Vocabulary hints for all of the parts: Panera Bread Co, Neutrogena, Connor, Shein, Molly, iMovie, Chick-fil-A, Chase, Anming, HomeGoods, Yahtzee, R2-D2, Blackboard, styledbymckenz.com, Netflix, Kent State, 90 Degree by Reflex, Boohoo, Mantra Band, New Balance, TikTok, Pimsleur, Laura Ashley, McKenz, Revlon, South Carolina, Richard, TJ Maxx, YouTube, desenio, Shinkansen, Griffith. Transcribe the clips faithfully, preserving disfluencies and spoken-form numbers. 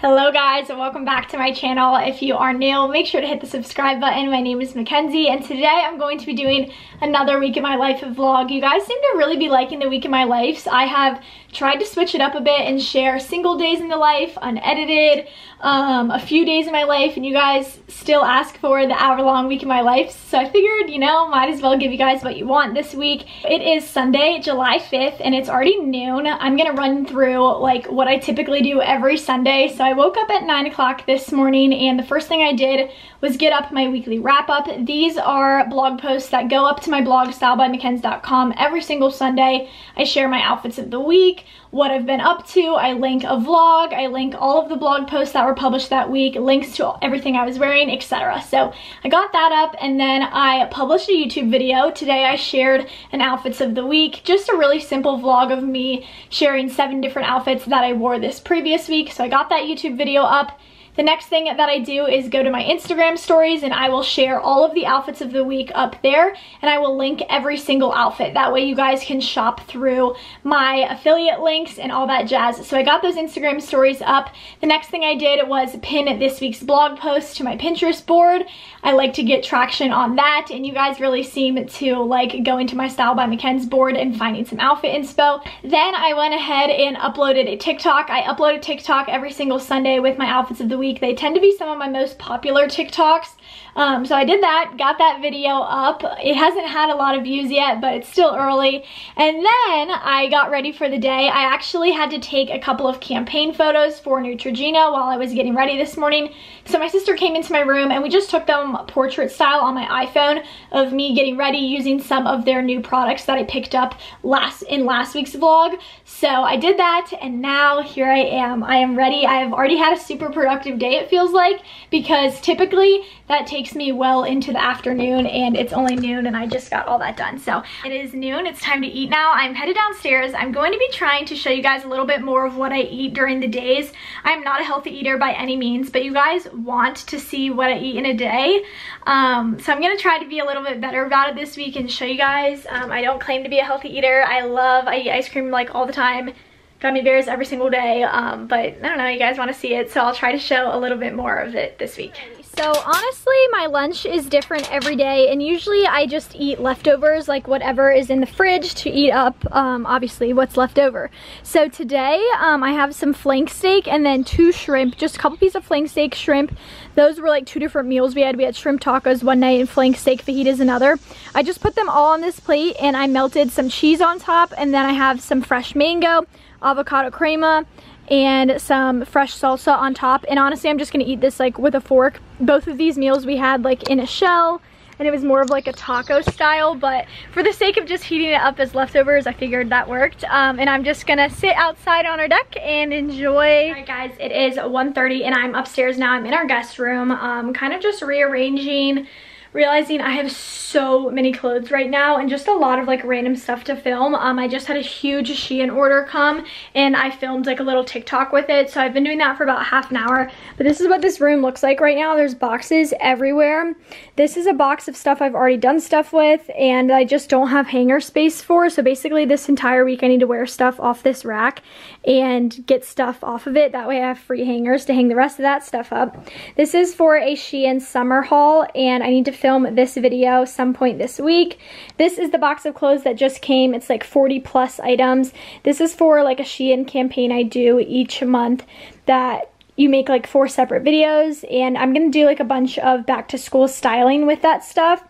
Hello guys and welcome back to my channel. If you are new, make sure to hit the subscribe button. My name is Mackenzie and today I'm going to be doing another week in my life vlog. You guys seem to really be liking the week in my lives. I have tried to switch it up a bit and share single days in the life, unedited, um, a few days in my life, and you guys still ask for the hour long week in my life. So I figured, you know, might as well give you guys what you want this week. It is Sunday, July fifth, and it's already noon. I'm gonna run through like what I typically do every Sunday. So I woke up at nine o'clock this morning and the first thing I did was get up my weekly wrap-up. These are blog posts that go up to my blog, styled by mckenz dot com, every single Sunday. I share my outfits of the week, what I've been up to, I link a vlog, I link all of the blog posts that were published that week, links to everything I was wearing, et cetera. So I got that up and then I published a YouTube video. Today I shared an outfits of the week, just a really simple vlog of me sharing seven different outfits that I wore this previous week. So I got that YouTube YouTube video up. The next thing that I do is go to my Instagram stories and I will share all of the outfits of the week up there and I will link every single outfit. That way you guys can shop through my affiliate links and all that jazz. So I got those Instagram stories up. The next thing I did was pin this week's blog post to my Pinterest board. I like to get traction on that and you guys really seem to like go into my Style by Mackenz board and finding some outfit inspo. Then I went ahead and uploaded a TikTok. I upload a TikTok every single Sunday with my outfits of the week. They tend to be some of my most popular TikToks. Um, so I did that, got that video up. It hasn't had a lot of views yet, but it's still early. And then I got ready for the day. I actually had to take a couple of campaign photos for Neutrogena while I was getting ready this morning. So my sister came into my room and we just took them portrait style on my iPhone of me getting ready using some of their new products that I picked up last in last week's vlog. So I did that and now here I am. I am ready. I have already had a super productive day, it feels like, because typically that takes me well into the afternoon and it's only noon and I just got all that done. So it is noon, it's time to eat now. I'm headed downstairs. I'm going to be trying to show you guys a little bit more of what I eat during the days. I'm not a healthy eater by any means, but you guys want to see what I eat in a day. Um, so I'm gonna try to be a little bit better about it this week and show you guys. Um, I don't claim to be a healthy eater. I love, I eat ice cream like all the time. Gummy bears every single day, um, but I don't know, you guys want to see it, so I'll try to show a little bit more of it this week. So honestly, my lunch is different every day, and usually I just eat leftovers, like whatever is in the fridge to eat up, um, obviously, what's left over. So today, um, I have some flank steak and then two shrimp, just a couple pieces of flank steak, shrimp. Those were like two different meals we had. We had shrimp tacos one night and flank steak fajitas another. I just put them all on this plate, and I melted some cheese on top, and then I have some fresh mango, avocado crema, and some fresh salsa on top. And honestly, I'm just gonna eat this like with a fork. Both of these meals we had like in a shell, and it was more of like a taco style, but for the sake of just heating it up as leftovers, I figured that worked. Um, and I'm just gonna sit outside on our deck and enjoy. All right guys, it is one thirty and I'm upstairs now. I'm in our guest room, um, kind of just rearranging, realizing I have so many clothes right now and just a lot of like random stuff to film. Um, I just had a huge Shein order come and I filmed like a little TikTok with it. So I've been doing that for about half an hour, but this is what this room looks like right now. There's boxes everywhere. This is a box of stuff I've already done stuff with and I just don't have hanger space for. So basically this entire week I need to wear stuff off this rack and get stuff off of it. That way I have free hangers to hang the rest of that stuff up. This is for a Shein summer haul and I need to film this video some point this week. This is the box of clothes that just came. It's like forty plus items. This is for like a Shein campaign I do each month that you make like four separate videos, and I'm gonna do like a bunch of back to school styling with that stuff.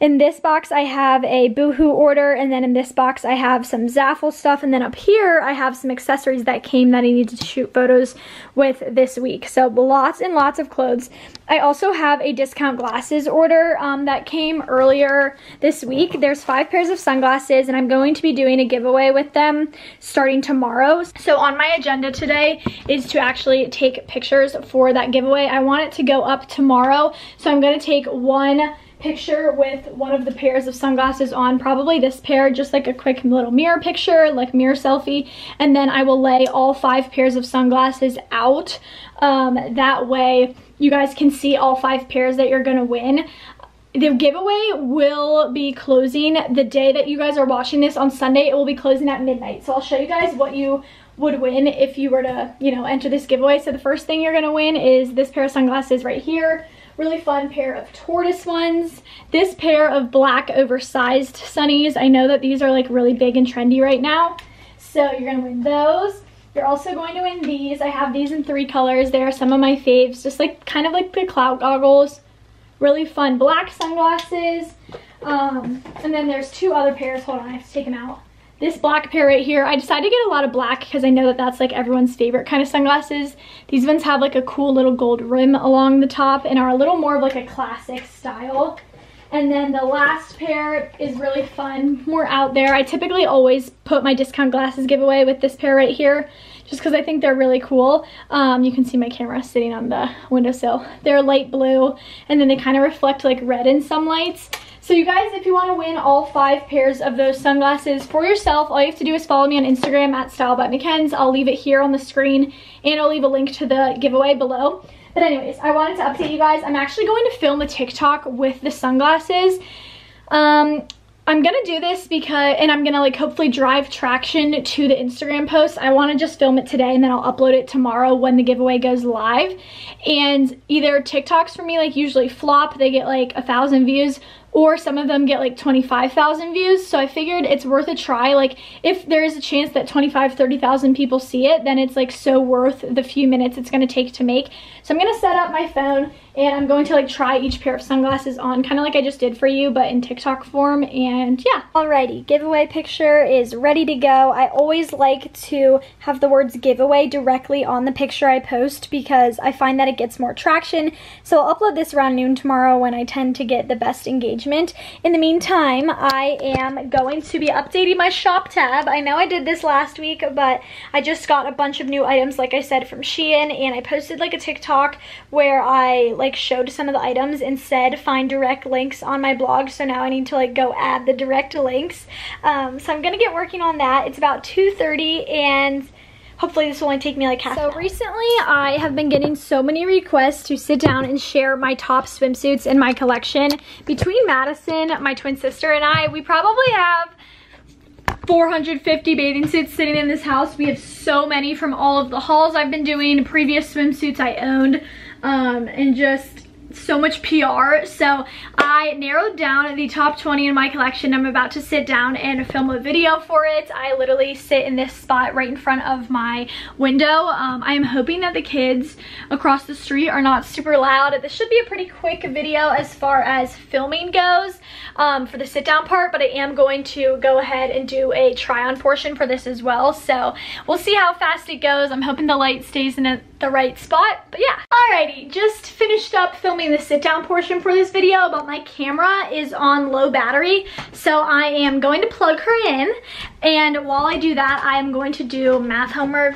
In this box I have a Boohoo order, and then in this box I have some Zaffle stuff, and then up here I have some accessories that came that I needed to shoot photos with this week. So lots and lots of clothes. I also have a discount glasses order um, that came earlier this week. There's five pairs of sunglasses and I'm going to be doing a giveaway with them starting tomorrow. So on my agenda today is to actually take pictures pictures for that giveaway. I want it to go up tomorrow, so I'm going to take one picture with one of the pairs of sunglasses on, probably this pair, just like a quick little mirror picture, like mirror selfie, and then I will lay all five pairs of sunglasses out. Um, that way you guys can see all five pairs that you're going to win. The giveaway will be closing the day that you guys are watching this on Sunday. It will be closing at midnight, so I'll show you guys what you would win if you were to, you know, enter this giveaway. So the first thing you're going to win is this pair of sunglasses right here. Really fun pair of tortoise ones. This pair of black oversized sunnies. I know that these are like really big and trendy right now. So you're going to win those. You're also going to win these. I have these in three colors. They are some of my faves. Just like kind of like the cloud goggles. Really fun black sunglasses. Um, and then there's two other pairs. Hold on, I have to take them out. This black pair right here. I decided to get a lot of black because I know that that's like everyone's favorite kind of sunglasses. These ones have like a cool little gold rim along the top and are a little more of like a classic style. And then the last pair is really fun, more out there. I typically always put my discount glasses giveaway with this pair right here, just because I think they're really cool. Um, you can see my camera sitting on the windowsill. They're light blue, and then they kind of reflect like red in some lights. So you guys, if you want to win all five pairs of those sunglasses for yourself, all you have to do is follow me on Instagram at style by mckenz. I'll leave it here on the screen, and I'll leave a link to the giveaway below. But anyways, I wanted to update you guys. I'm actually going to film a TikTok with the sunglasses. Um, I'm going to do this because, and I'm going to like hopefully drive traction to the Instagram post. I want to just film it today and then I'll upload it tomorrow when the giveaway goes live. And either TikToks for me like usually flop, they get like a thousand views, or some of them get like twenty-five thousand views. So I figured it's worth a try. Like if there is a chance that twenty-five, thirty thousand people see it, then it's like so worth the few minutes it's gonna take to make. So I'm gonna set up my phone and I'm going to like try each pair of sunglasses on, kind of like I just did for you, but in TikTok form, and yeah. Alrighty, giveaway picture is ready to go. I always like to have the words giveaway directly on the picture I post because I find that it gets more traction. So I'll upload this around noon tomorrow when I tend to get the best engagement. In the meantime, I am going to be updating my shop tab. I know I did this last week, but I just got a bunch of new items, like I said, from Shein, and I posted like a TikTok where I like showed some of the items and said find direct links on my blog. So now I need to like go add the direct links. Um, so I'm gonna get working on that. It's about two thirty and hopefully this will only take me like half an hour. So recently I have been getting so many requests to sit down and share my top swimsuits in my collection. Between Madison, my twin sister, and I, we probably have four hundred fifty bathing suits sitting in this house. We have so many from all of the hauls I've been doing, previous swimsuits I owned, um, and just so much P R. So I narrowed down the top twenty in my collection. I'm about to sit down and film a video for it. I literally sit in this spot right in front of my window. Um, I am hoping that the kids across the street are not super loud. This should be a pretty quick video as far as filming goes um, for the sit down part, but I am going to go ahead and do a try on portion for this as well. So we'll see how fast it goes. I'm hoping the light stays in a, the right spot, but yeah. Alrighty, just finished up filming the sit down portion for this video, but my camera is on low battery, so I am going to plug her in, and while I do that I am going to do math homework,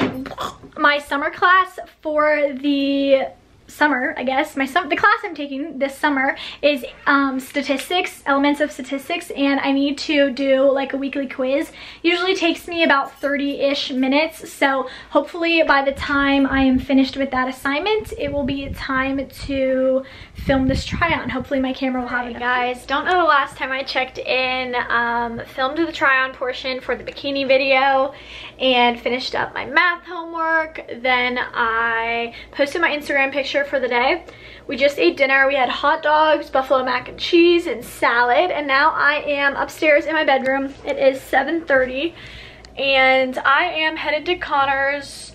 my summer class for the summer, I guess. My sum the class I'm taking this summer is um, statistics, elements of statistics, and I need to do like a weekly quiz. Usually takes me about thirty-ish minutes, so hopefully by the time I am finished with that assignment, it will be time to film this try-on. Hopefully my camera will have it. Hey guys, don't know the last time I checked in, um, filmed the try-on portion for the bikini video and finished up my math homework. Then I posted my Instagram picture for the day. We just ate dinner. We had hot dogs, buffalo mac and cheese, and salad, and now I am upstairs in my bedroom. It is seven thirty and I am headed to Connor's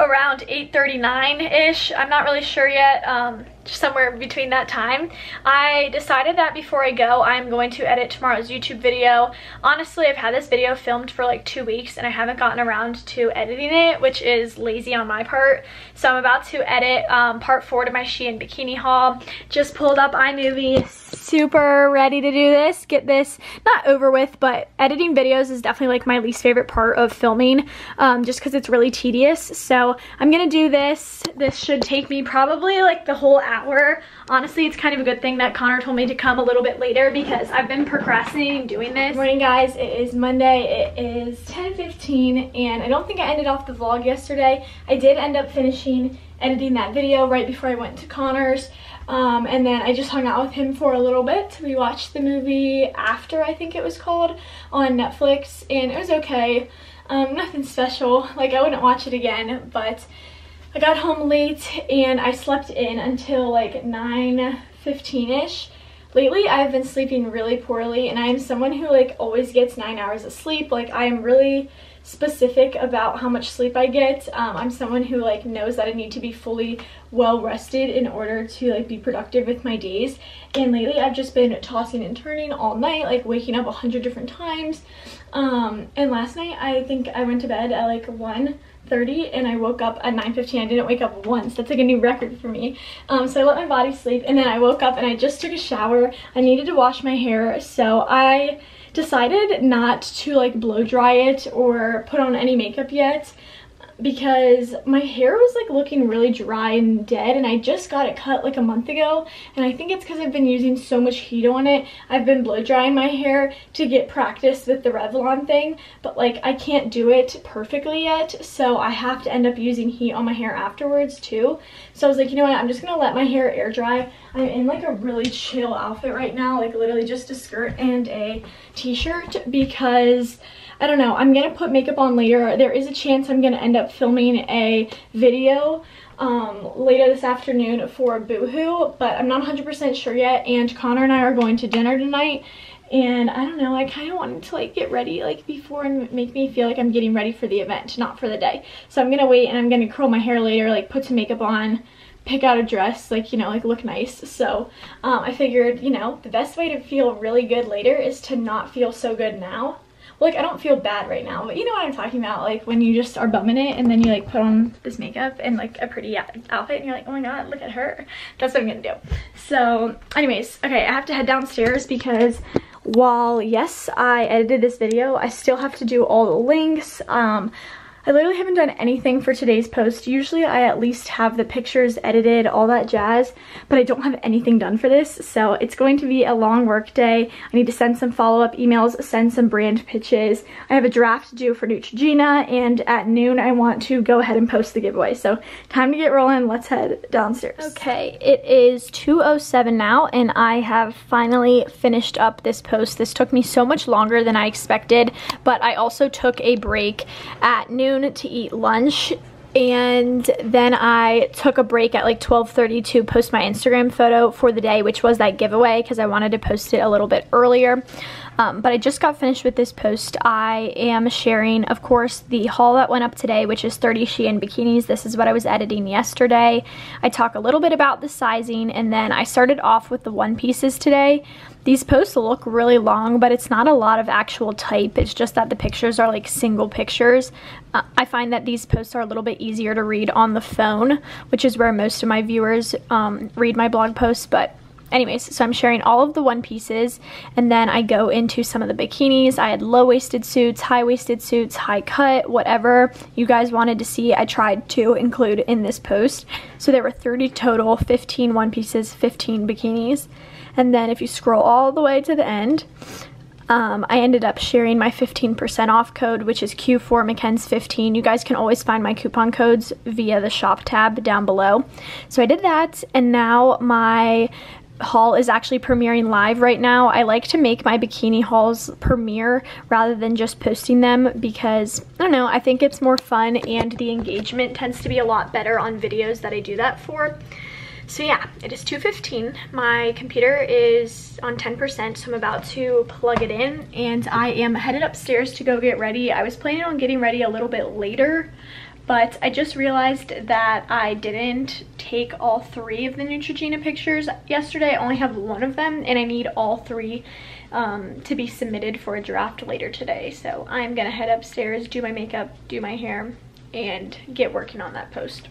around eight thirty-nine ish. I'm not really sure yet, um, somewhere between that time. I decided that before I go, I'm going to edit tomorrow's YouTube video. Honestly, I've had this video filmed for like two weeks and I haven't gotten around to editing it, which is lazy on my part. So I'm about to edit um, part four to my Shein bikini haul. Just pulled up iMovie, super ready to do this, get this not over with, but editing videos is definitely like my least favorite part of filming, um, just because it's really tedious. So I'm gonna do this. This should take me probably like the whole hour. Hour. Honestly, it's kind of a good thing that Connor told me to come a little bit later because I've been procrastinating doing this. Good morning guys, it is Monday, it is ten fifteen, and I don't think I ended off the vlog yesterday. I did end up finishing editing that video right before I went to Connor's, um, and then I just hung out with him for a little bit. We watched the movie After, I think it was called, on Netflix, and it was okay. Um, nothing special, like I wouldn't watch it again, but I got home late and I slept in until like nine fifteen-ish. Lately I've been sleeping really poorly, and I am someone who like always gets nine hours of sleep. Like I am really specific about how much sleep I get. Um, I'm someone who like knows that I need to be fully well rested in order to like be productive with my days. And lately I've just been tossing and turning all night, like waking up a hundred different times. Um, and last night I think I went to bed at like one thirty and I woke up at nine fifteen. I didn't wake up once. That's like a new record for me. Um, so I let my body sleep, and then I woke up and I just took a shower. I needed to wash my hair, so I decided not to like blow dry it or put on any makeup yet because my hair was like looking really dry and dead, and I just got it cut like a month ago, and I think it's because I've been using so much heat on it. I've been blow drying my hair to get practice with the Revlon thing, but like I can't do it perfectly yet, so I have to end up using heat on my hair afterwards too. So I was like, you know what, I'm just gonna let my hair air dry. I'm in like a really chill outfit right now, like literally just a skirt and a t-shirt, because I don't know, I'm gonna put makeup on later. There is a chance I'm gonna end up filming a video um, later this afternoon for Boohoo, but I'm not one hundred percent sure yet, and Connor and I are going to dinner tonight, and I don't know, I kind of wanted to like get ready like before and make me feel like I'm getting ready for the event, not for the day. So I'm gonna wait, and I'm gonna curl my hair later, like put some makeup on, pick out a dress, like, you know, like look nice. So um, I figured, you know, the best way to feel really good later is to not feel so good now. Like, I don't feel bad right now, but you know what I'm talking about, like when you just are bumming it and then you like put on this makeup and like a pretty outfit and you're like, oh my god, look at her. That's what I'm gonna do. So anyways, okay, I have to head downstairs because while yes I edited this video, I still have to do all the links. um I literally haven't done anything for today's post. Usually I at least have the pictures edited, all that jazz, but I don't have anything done for this, so it's going to be a long work day. I need to send some follow-up emails, send some brand pitches. I have a draft due for Neutrogena, and at noon I want to go ahead and post the giveaway. So time to get rolling. Let's head downstairs. Okay, it is two oh seven now, and I have finally finished up this post. This took me so much longer than I expected, but I also took a break at noon to eat lunch, and then I took a break at like twelve thirty to post my Instagram photo for the day, which was that giveaway, because I wanted to post it a little bit earlier. Um, but I just got finished with this post. I am sharing, of course, the haul that went up today, which is thirty Shein bikinis. This is what I was editing yesterday. I talk a little bit about the sizing, and then I started off with the one pieces today. These posts look really long, but it's not a lot of actual type. It's just that the pictures are like single pictures. Uh, I find that these posts are a little bit easier to read on the phone, which is where most of my viewers um, read my blog posts, but anyways, so I'm sharing all of the one pieces, and then I go into some of the bikinis. I had low-waisted suits, high-waisted suits, high cut, whatever you guys wanted to see, I tried to include in this post. So there were thirty total, fifteen one pieces, fifteen bikinis. And then if you scroll all the way to the end, Um, I ended up sharing my fifteen percent off code, which is Q four McKenz fifteen. You guys can always find my coupon codes via the shop tab down below. So I did that, and now my haul is actually premiering live right now. I like to make my bikini hauls premiere rather than just posting them because, I don't know, I think it's more fun and the engagement tends to be a lot better on videos that I do that for. So yeah, it is two fifteen. My computer is on ten percent, so I'm about to plug it in, and I am headed upstairs to go get ready. I was planning on getting ready a little bit later, but I just realized that I didn't take all three of the Neutrogena pictures yesterday. I only have one of them, and I need all three um, to be submitted for a draft later today. So I'm gonna head upstairs, do my makeup, do my hair, and get working on that post.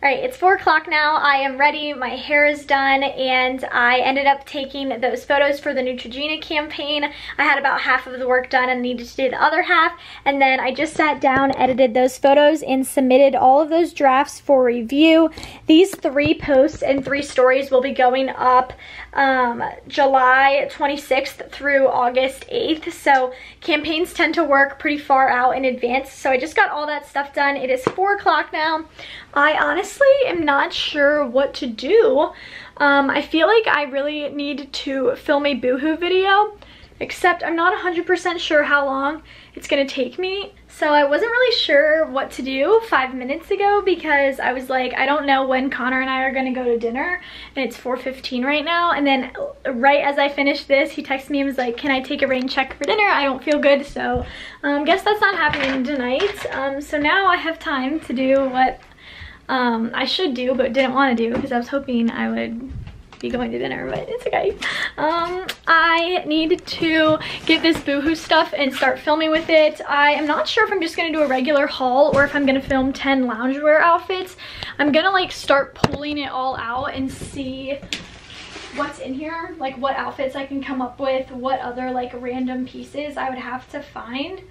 All right, it's four o'clock now. I am ready, my hair is done, and I ended up taking those photos for the Neutrogena campaign. I had about half of the work done and needed to do the other half, and then I just sat down, edited those photos, and submitted all of those drafts for review. These three posts and three stories will be going up um, July twenty-sixth through August eighth, so campaigns tend to work pretty far out in advance, so I just got all that stuff done. It is four o'clock now. I honestly I am not sure what to do. Um, I feel like I really need to film a Boohoo video except I'm not one hundred percent sure how long it's gonna take me. So I wasn't really sure what to do five minutes ago because I was like, I don't know when Connor and I are gonna go to dinner, and it's four fifteen right now. And then right as I finished this, he texted me and was like, can I take a rain check for dinner? I don't feel good. So um, guess that's not happening tonight. Um, so now I have time to do what um, I should do but didn't wanna do because I was hoping I would be going to dinner, but it's okay. Um, I need to get this Boohoo stuff and start filming with it. I am not sure if I'm just gonna do a regular haul or if I'm gonna film ten loungewear outfits. I'm gonna like start pulling it all out and see what's in here, like what outfits I can come up with, what other like random pieces I would have to find.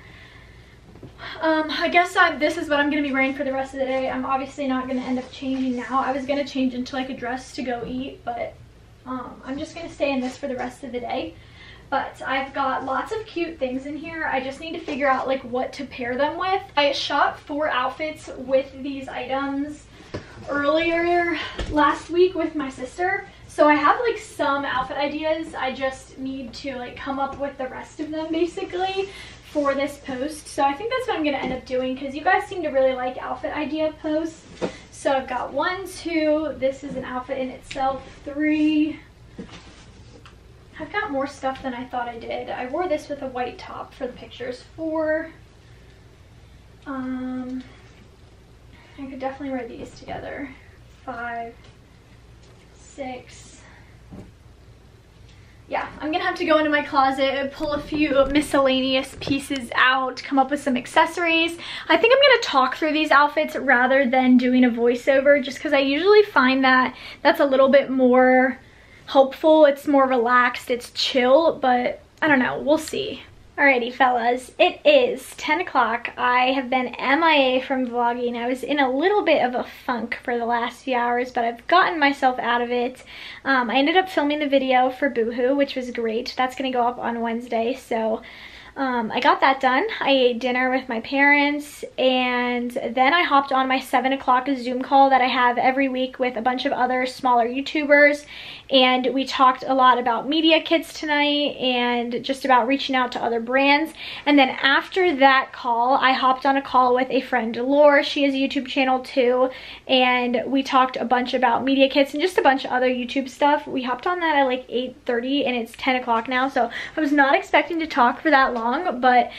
Um, I guess I, this is what I'm going to be wearing for the rest of the day. I'm obviously not going to end up changing now. I was going to change into like a dress to go eat, but um, I'm just going to stay in this for the rest of the day. But I've got lots of cute things in here. I just need to figure out like what to pair them with. I shot four outfits with these items earlier last week with my sister. So I have like some outfit ideas. I just need to like come up with the rest of them basically for this post. So I think that's what I'm gonna end up doing because you guys seem to really like outfit idea posts. So I've got one, two, this is an outfit in itself, three. I've got more stuff than I thought I did. I wore this with a white top for the pictures, four. Um, I could definitely wear these together, five, six. Yeah, I'm gonna have to go into my closet and pull a few miscellaneous pieces out, come up with some accessories. I think I'm gonna talk through these outfits rather than doing a voiceover just because I usually find that that's a little bit more helpful. It's more relaxed, it's chill, but I don't know, we'll see. Alrighty fellas, it is ten o'clock. I have been M I A from vlogging. I was in a little bit of a funk for the last few hours, but I've gotten myself out of it. Um, I ended up filming the video for Boohoo, which was great. That's gonna go up on Wednesday, so um, I got that done. I ate dinner with my parents, and then I hopped on my seven o'clock Zoom call that I have every week with a bunch of other smaller YouTubers. And we talked a lot about media kits tonight and just about reaching out to other brands. And then after that call, I hopped on a call with a friend, Lore. She has a YouTube channel too. And we talked a bunch about media kits and just a bunch of other YouTube stuff. We hopped on that at like eight thirty and it's ten o'clock now. So I was not expecting to talk for that long, but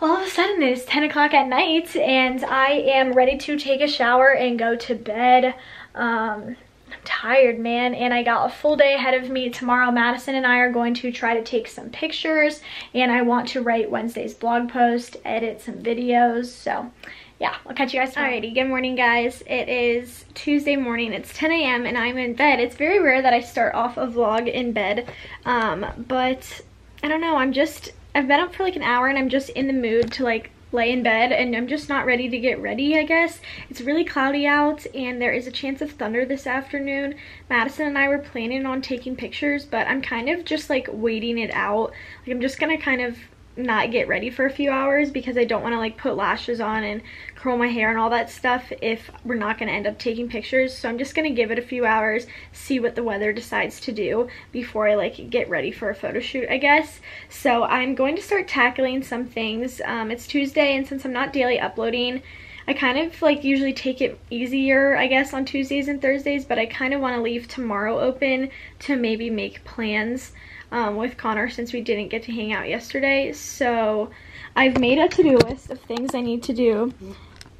all of a sudden it is ten o'clock at night and I am ready to take a shower and go to bed. Um... I'm tired, man, and I got a full day ahead of me. Tomorrow Madison and I are going to try to take some pictures, and I want to write Wednesday's blog post, edit some videos, so yeah, I'll catch you guys tomorrow. Alrighty, good morning guys. It is Tuesday morning, it's ten A M and I'm in bed. It's very rare that I start off a vlog in bed, um, but I don't know, I'm just, I've been up for like an hour and I'm just in the mood to like lay in bed, and I'm just not ready to get ready, I guess. It's really cloudy out and there is a chance of thunder this afternoon. Madison and I were planning on taking pictures, but I'm kind of just like waiting it out. Like I'm just gonna kind of not get ready for a few hours because I don't want to like put lashes on and curl my hair and all that stuff if we're not going to end up taking pictures. So I'm just going to give it a few hours, see what the weather decides to do before I like get ready for a photo shoot, I guess. So I'm going to start tackling some things. Um, it's Tuesday, and since I'm not daily uploading, I kind of like usually take it easier, I guess, on Tuesdays and Thursdays, but I kind of want to leave tomorrow open to maybe make plans Um, with Connor since we didn't get to hang out yesterday. So I've made a to-do list of things I need to do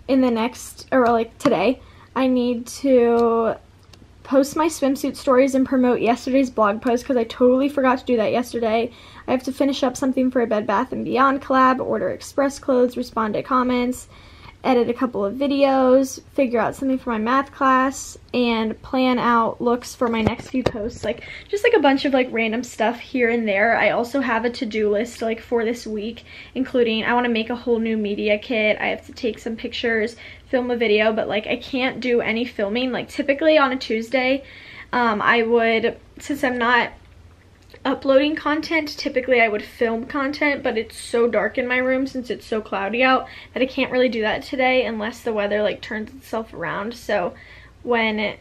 in the next, or like today. I need to post my swimsuit stories and promote yesterday's blog post because I totally forgot to do that yesterday. I have to finish up something for a Bed Bath and Beyond collab, order express clothes, respond to comments, edit a couple of videos, figure out something for my math class, and plan out looks for my next few posts. Like just like a bunch of like random stuff here and there. I also have a to-do list like for this week, including I want to make a whole new media kit. I have to take some pictures, film a video, but like I can't do any filming. Like typically on a Tuesday, um, I would, since I'm not uploading content, typically I would film content, but it's so dark in my room since it's so cloudy out that I can't really do that today unless the weather like turns itself around. So when it,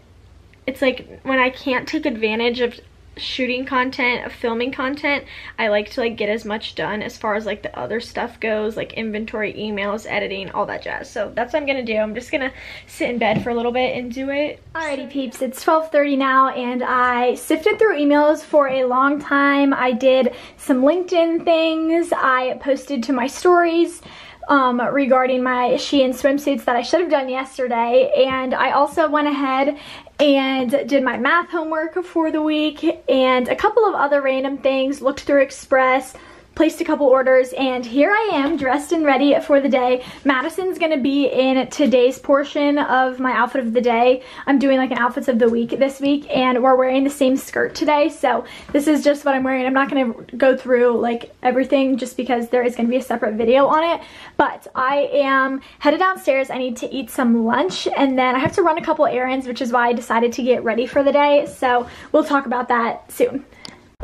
it's like when I can't take advantage of shooting content, of filming content, I like to like get as much done as far as like the other stuff goes, like inventory, emails, editing, all that jazz. So that's what I'm gonna do. I'm just gonna sit in bed for a little bit and do it. Alrighty peeps, it's twelve thirty now and I sifted through emails for a long time. I did some LinkedIn things. I posted to my stories Um, regarding my Shein swimsuits that I should have done yesterday, and I also went ahead and did my math homework for the week and a couple of other random things, looked through Express, placed a couple orders, and here I am dressed and ready for the day. Madison's gonna be in today's portion of my outfit of the day. I'm doing like an outfits of the week this week, and we're wearing the same skirt today, so this is just what I'm wearing. I'm not gonna go through like everything just because there is gonna be a separate video on it, but I am headed downstairs. I need to eat some lunch, and then I have to run a couple errands, which is why I decided to get ready for the day, so we'll talk about that soon.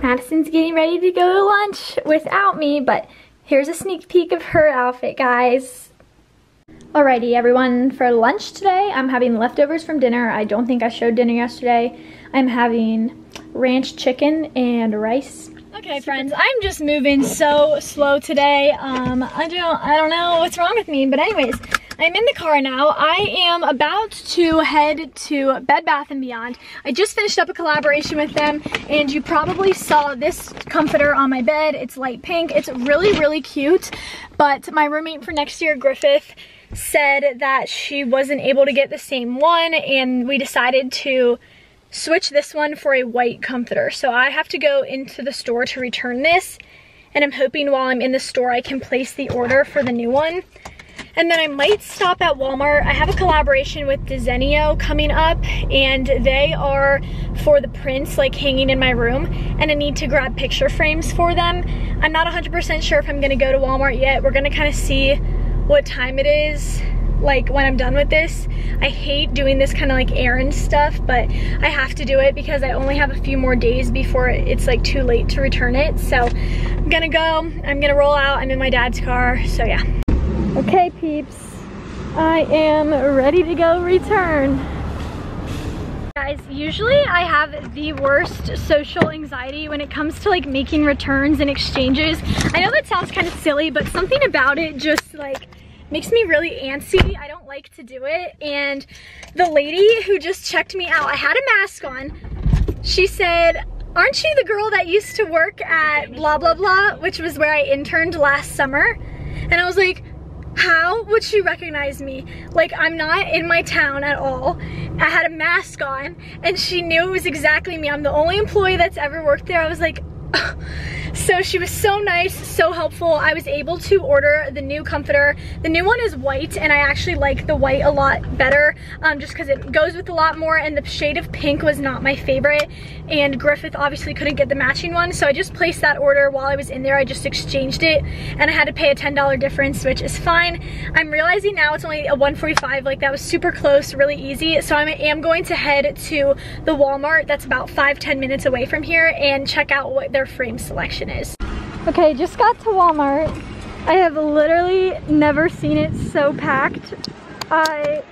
Madison's getting ready to go to lunch without me, but here's a sneak peek of her outfit, guys. Alrighty, everyone, for lunch today, I'm having leftovers from dinner. I don't think I showed dinner yesterday. I'm having ranch chicken and rice. Okay, friends, I'm just moving so slow today. Um, I don't, I don't know what's wrong with me, but anyways, I'm in the car now. I am about to head to Bed Bath and Beyond. I just finished up a collaboration with them, and you probably saw this comforter on my bed. It's light pink. It's really, really cute, but my roommate for next year, Griffith, said that she wasn't able to get the same one, and we decided to switch this one for a white comforter. So I have to go into the store to return this, and I'm hoping while I'm in the store I can place the order for the new one. And then I might stop at Walmart. I have a collaboration with Desenio coming up, and they are for the prints like hanging in my room, and I need to grab picture frames for them. I'm not one hundred percent sure if I'm gonna go to Walmart yet. We're gonna kind of see what time it is, like when I'm done with this. I hate doing this kind of like errand stuff, but I have to do it because I only have a few more days before it's like too late to return it. So I'm gonna go, I'm gonna roll out. I'm in my dad's car, so yeah. Okay, peeps, I am ready to go return. Guys, usually I have the worst social anxiety when it comes to like making returns and exchanges. I know that sounds kind of silly, but something about it just like makes me really antsy. I don't like to do it. And the lady who just checked me out, I had a mask on, she said, "Aren't you the girl that used to work at blah, blah, blah," which was where I interned last summer. And I was like, how would she recognize me? Like, I'm not in my town at all. I had a mask on and she knew it was exactly me. I'm the only employee that's ever worked there. I was like, oh. So she was so nice, so helpful. I was able to order the new comforter. The new one is white, and I actually like the white a lot better, um, just because it goes with a lot more, and the shade of pink was not my favorite, and Griffith obviously couldn't get the matching one, so I just placed that order while I was in there. I just exchanged it, and I had to pay a ten dollar difference, which is fine. I'm realizing now it's only a one forty-five, like that was super close, really easy, so I am going to head to the Walmart that's about five to ten minutes away from here and check out what their frame selection is. Okay, just got to Walmart. I have literally never seen it so packed. I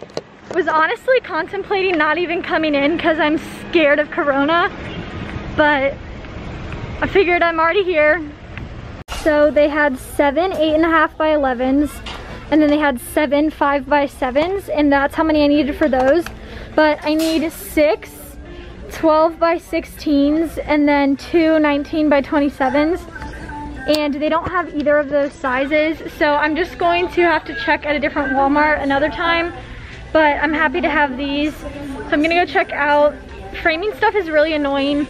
was honestly contemplating not even coming in because I'm scared of Corona, but I figured I'm already here. So they had seven eight and a half by elevens, and then they had seven five by sevens, and that's how many I needed for those. But I need six twelve by sixteens, and then two nineteen by twenty-sevens, and they don't have either of those sizes, so I'm just going to have to check at a different Walmart another time, but I'm happy to have these. So I'm gonna go check out. Framing stuff is really annoying,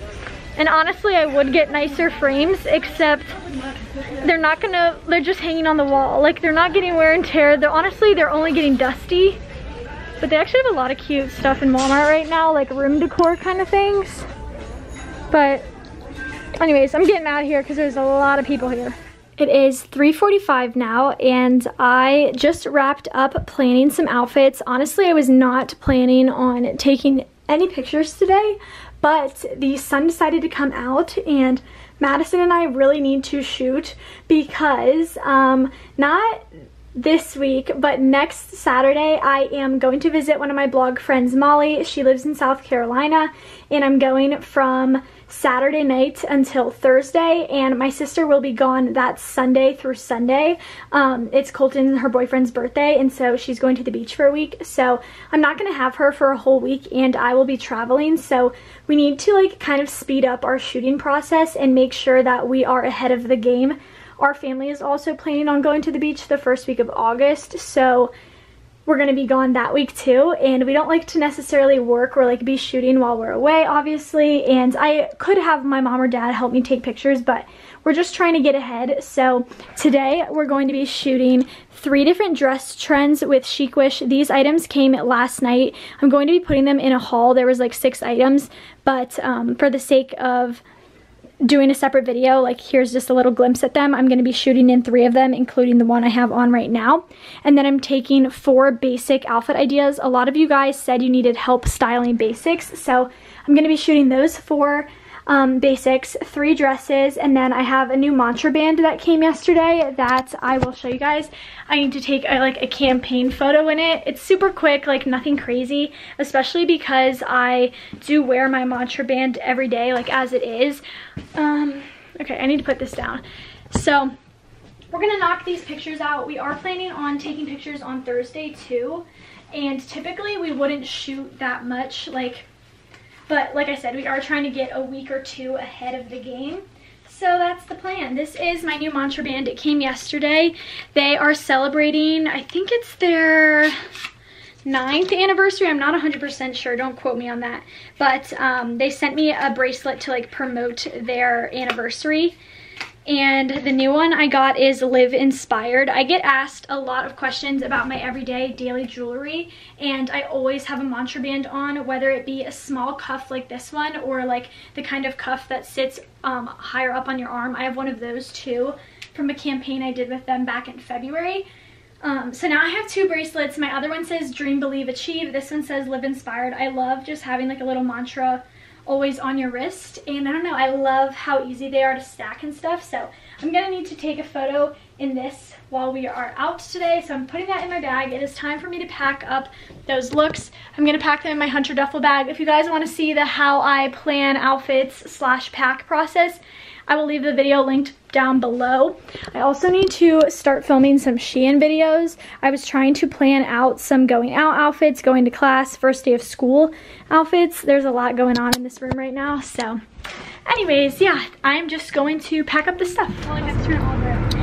and honestly I would get nicer frames, except they're not gonna, they're just hanging on the wall, like they're not getting wear and tear. They're honestly, they're only getting dusty. But they actually have a lot of cute stuff in Walmart right now, like room decor kind of things. But anyways, I'm getting out of here because there's a lot of people here. It is three forty-five now, and I just wrapped up planning some outfits. Honestly, I was not planning on taking any pictures today, but the sun decided to come out, and Madison and I really need to shoot because um, not... this week, but next Saturday I am going to visit one of my blog friends, Molly. She lives in South Carolina, and I'm going from Saturday night until Thursday, and my sister will be gone that Sunday through Sunday. Um, it's Colton, her boyfriend's birthday, and so she's going to the beach for a week, so I'm not gonna have her for a whole week, and I will be traveling, so we need to like kind of speed up our shooting process and make sure that we are ahead of the game. Our family is also planning on going to the beach the first week of August, so we're gonna be gone that week too, and we don't like to necessarily work or like be shooting while we're away, obviously, and I could have my mom or dad help me take pictures, but we're just trying to get ahead. So today we're going to be shooting three different dress trends with Chic Wish. These items came last night. I'm going to be putting them in a haul. There was like six items, but um, for the sake of doing a separate video, like here's just a little glimpse at them. I'm going to be shooting in three of them, including the one I have on right now, and then I'm taking four basic outfit ideas. A lot of you guys said you needed help styling basics, so I'm going to be shooting those four um, basics, three dresses, and then I have a new Mantra Band that came yesterday that I will show you guys. I need to take a, like a campaign photo in it. It's super quick, like nothing crazy, especially because I do wear my Mantra Band every day, like as it is. Um, okay, I need to put this down. So we're gonna knock these pictures out. We are planning on taking pictures on Thursday too, and typically we wouldn't shoot that much, like, but like I said, we are trying to get a week or two ahead of the game. So that's the plan. This is my new Mantra Band. It came yesterday. They are celebrating, I think it's their ninth anniversary. I'm not one hundred percent sure. Don't quote me on that. But um, they sent me a bracelet to like promote their anniversary. And the new one I got is Live Inspired. I get asked a lot of questions about my everyday daily jewelry, and I always have a Mantra Band on, whether it be a small cuff like this one or like the kind of cuff that sits um, higher up on your arm. I have one of those too from a campaign I did with them back in February. Um, so now I have two bracelets. My other one says Dream, Believe, Achieve. This one says Live Inspired. I love just having like a little mantra always on your wrist, and I don't know, I love how easy they are to stack and stuff, so I'm gonna need to take a photo in this while we are out today, so I'm putting that in my bag. It is time for me to pack up those looks. I'm gonna pack them in my hunter duffel bag. If you guys want to see the how I plan outfits slash pack process, I will leave the video linked down below. I also need to start filming some Shein videos. I was trying to plan out some going out outfits, going to class, first day of school outfits. There's a lot going on in this room right now. So anyways, yeah, I'm just going to pack up the stuff.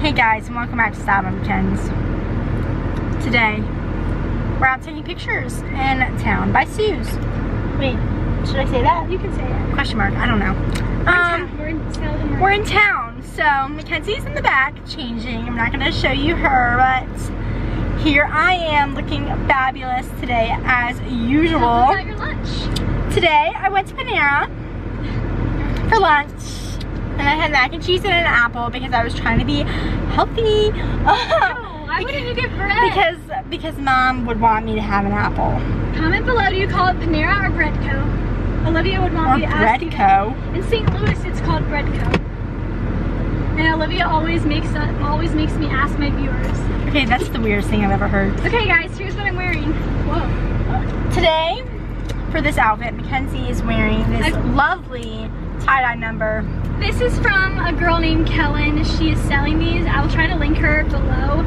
Hey guys, and welcome back to style by McKenz. Today, we're out taking pictures in Town by Sue's. Wait, should I say that? You can say it. Question mark, I don't know. Um, we're, in we're in town, so Mackenzie's in the back changing. I'm not going to show you her, but here I am looking fabulous today as usual. How was your lunch? Today I went to Panera for lunch, and I had mac and cheese and an apple because I was trying to be healthy. Oh, why wouldn't you get bread? Because, because Mom would want me to have an apple. Comment below, do you call it Panera or Bread Co? Olivia would want me to ask you that. In Saint Louis, it's called Bread Co. And Olivia always makes that, always makes me ask my viewers. Okay, that's the weirdest thing I've ever heard. Okay, guys, here's what I'm wearing. Whoa. Today, for this outfit, Mackenzie is wearing this I've, lovely tie-dye number. This is from a girl named Kellen. She is selling these. I will try to link her below.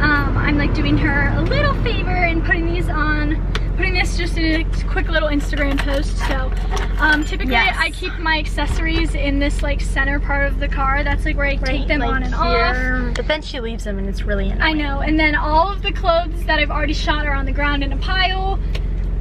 Um, I'm like doing her a little favor and putting these on. Putting this just in a quick little Instagram post. So um, typically yes. I keep my accessories in this like center part of the car. That's like where I right, take them like on and here. Off. But then she leaves them and it's really annoying. I know, and then all of the clothes that I've already shot are on the ground in a pile.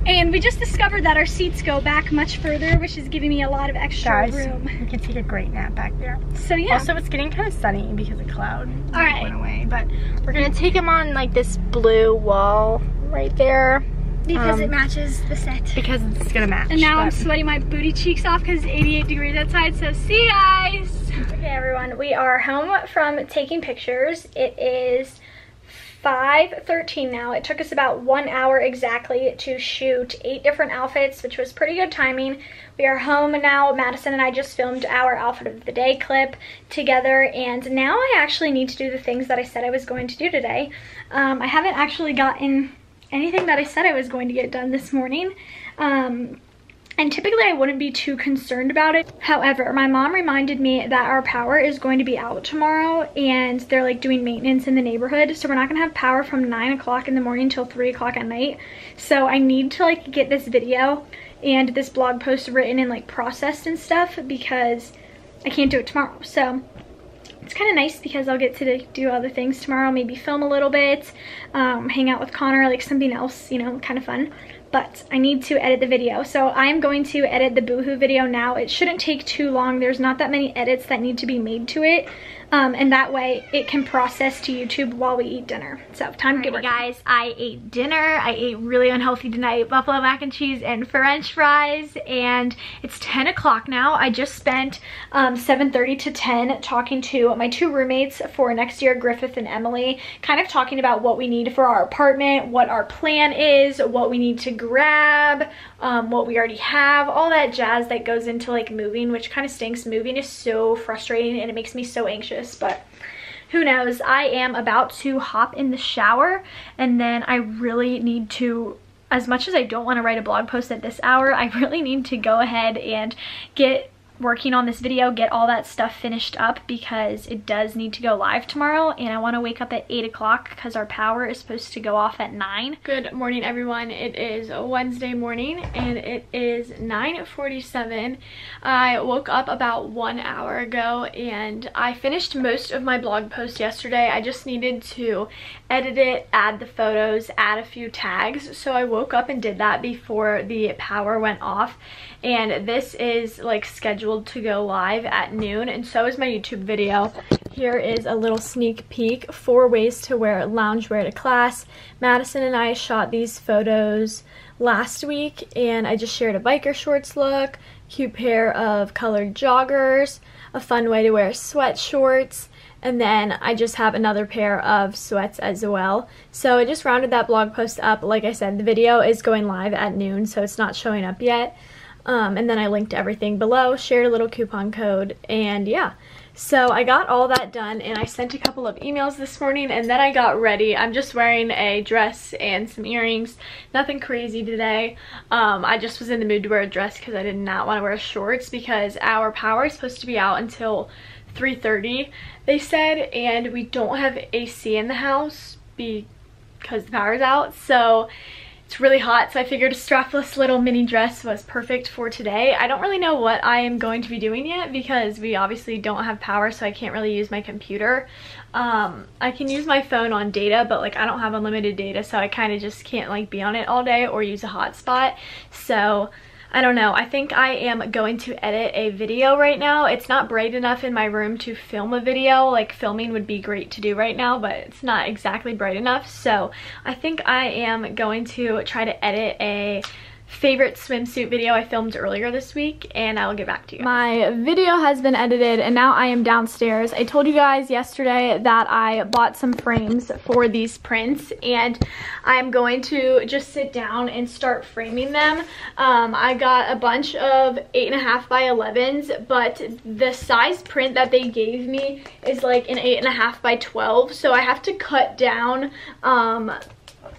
And we just discovered that our seats go back much further, which is giving me a lot of extra Guys, room. We can take a great nap back there. So yeah. Also it's getting kind of sunny because of cloud. All right. Went away, but we're gonna take them on like this blue wall right there. Because um, it matches the set. Because it's gonna match. And now but. I'm sweating my booty cheeks off because it's eighty-eight degrees outside, so see you guys! Okay everyone, we are home from taking pictures. It is five thirteen now. It took us about one hour exactly to shoot eight different outfits, which was pretty good timing. We are home now. Madison and I just filmed our outfit of the day clip together, and now I actually need to do the things that I said I was going to do today. Um, I haven't actually gotten anything that I said I was going to get done this morning. Um, And typically I wouldn't be too concerned about it. However, my mom reminded me that our power is going to be out tomorrow, and they're like doing maintenance in the neighborhood. So we're not gonna have power from nine o'clock in the morning till three o'clock at night. So I need to like get this video and this blog post written and like processed and stuff, because I can't do it tomorrow. So it's kind of nice because I'll get to do other things tomorrow, maybe film a little bit, um, hang out with Connor, like something else, you know, kind of fun. But I need to edit the video. So I'm going to edit the Boohoo video now. It shouldn't take too long. There's not that many edits that need to be made to it. Um, and that way it can process to YouTube while we eat dinner. So time to get working. Guys, I ate dinner. I ate really unhealthy tonight. Buffalo mac and cheese and French fries. And it's ten o'clock now. I just spent um, seven thirty to ten talking to my two roommates for next year, Griffith and Emily. Kind of talking about what we need for our apartment, what our plan is, what we need to grab, um, what we already have. All that jazz that goes into like moving, which kind of stinks. Moving is so frustrating and it makes me so anxious. But who knows? I am about to hop in the shower, and then I really need to, as much as I don't want to write a blog post at this hour, I really need to go ahead and get working on this video, get all that stuff finished up, because it does need to go live tomorrow, and I want to wake up at eight o'clock because our power is supposed to go off at nine. Good morning, everyone. It is Wednesday morning and it is nine forty-seven. I woke up about one hour ago and I finished most of my blog post yesterday. I just needed to edit it, add the photos, add a few tags, so I woke up and did that before the power went off. And this is like scheduled to go live at noon, and so is my YouTube video. Here is a little sneak peek, four ways to wear loungewear to class. Madison and I shot these photos last week, and I just shared a biker shorts look, cute pair of colored joggers, a fun way to wear sweat shorts, and then I just have another pair of sweats as well. So I just rounded that blog post up. Like I said, the video is going live at noon, so it's not showing up yet. Um, and then I linked everything below, shared a little coupon code, and yeah. So I got all that done, and I sent a couple of emails this morning, and then I got ready. I'm just wearing a dress and some earrings. Nothing crazy today. Um, I just was in the mood to wear a dress because I did not want to wear shorts, because our power is supposed to be out until three thirty, they said, and we don't have A C in the house because the power's out. So it's really hot, so I figured a strapless little mini dress was perfect for today. I don't really know what I am going to be doing yet, because we obviously don't have power, so I can't really use my computer. Um, I can use my phone on data, but like I don't have unlimited data, so I kind of just can't like be on it all day or use a hotspot. So I don't know. I think I am going to edit a video right now. It's not bright enough in my room to film a video. Like filming would be great to do right now, but it's not exactly bright enough. So I think I am going to try to edit a favorite swimsuit video I filmed earlier this week, and I will get back to you. My video has been edited, and now I am downstairs. I told you guys yesterday that I bought some frames for these prints, and I'm going to just sit down and start framing them. Um, I got a bunch of eight and a half by elevens, but the size print that they gave me is like an eight and a half by twelve, so I have to cut down um,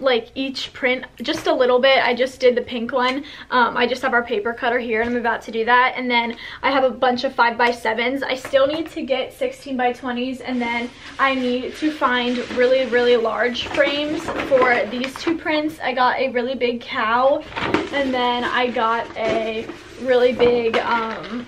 like each print just a little bit. I just did the pink one. um I just have our paper cutter here, and I'm about to do that, and then I have a bunch of five by sevens. I still need to get sixteen by twenties, and then I need to find really really large frames for these two prints. I got a really big cow, and then I got a really big um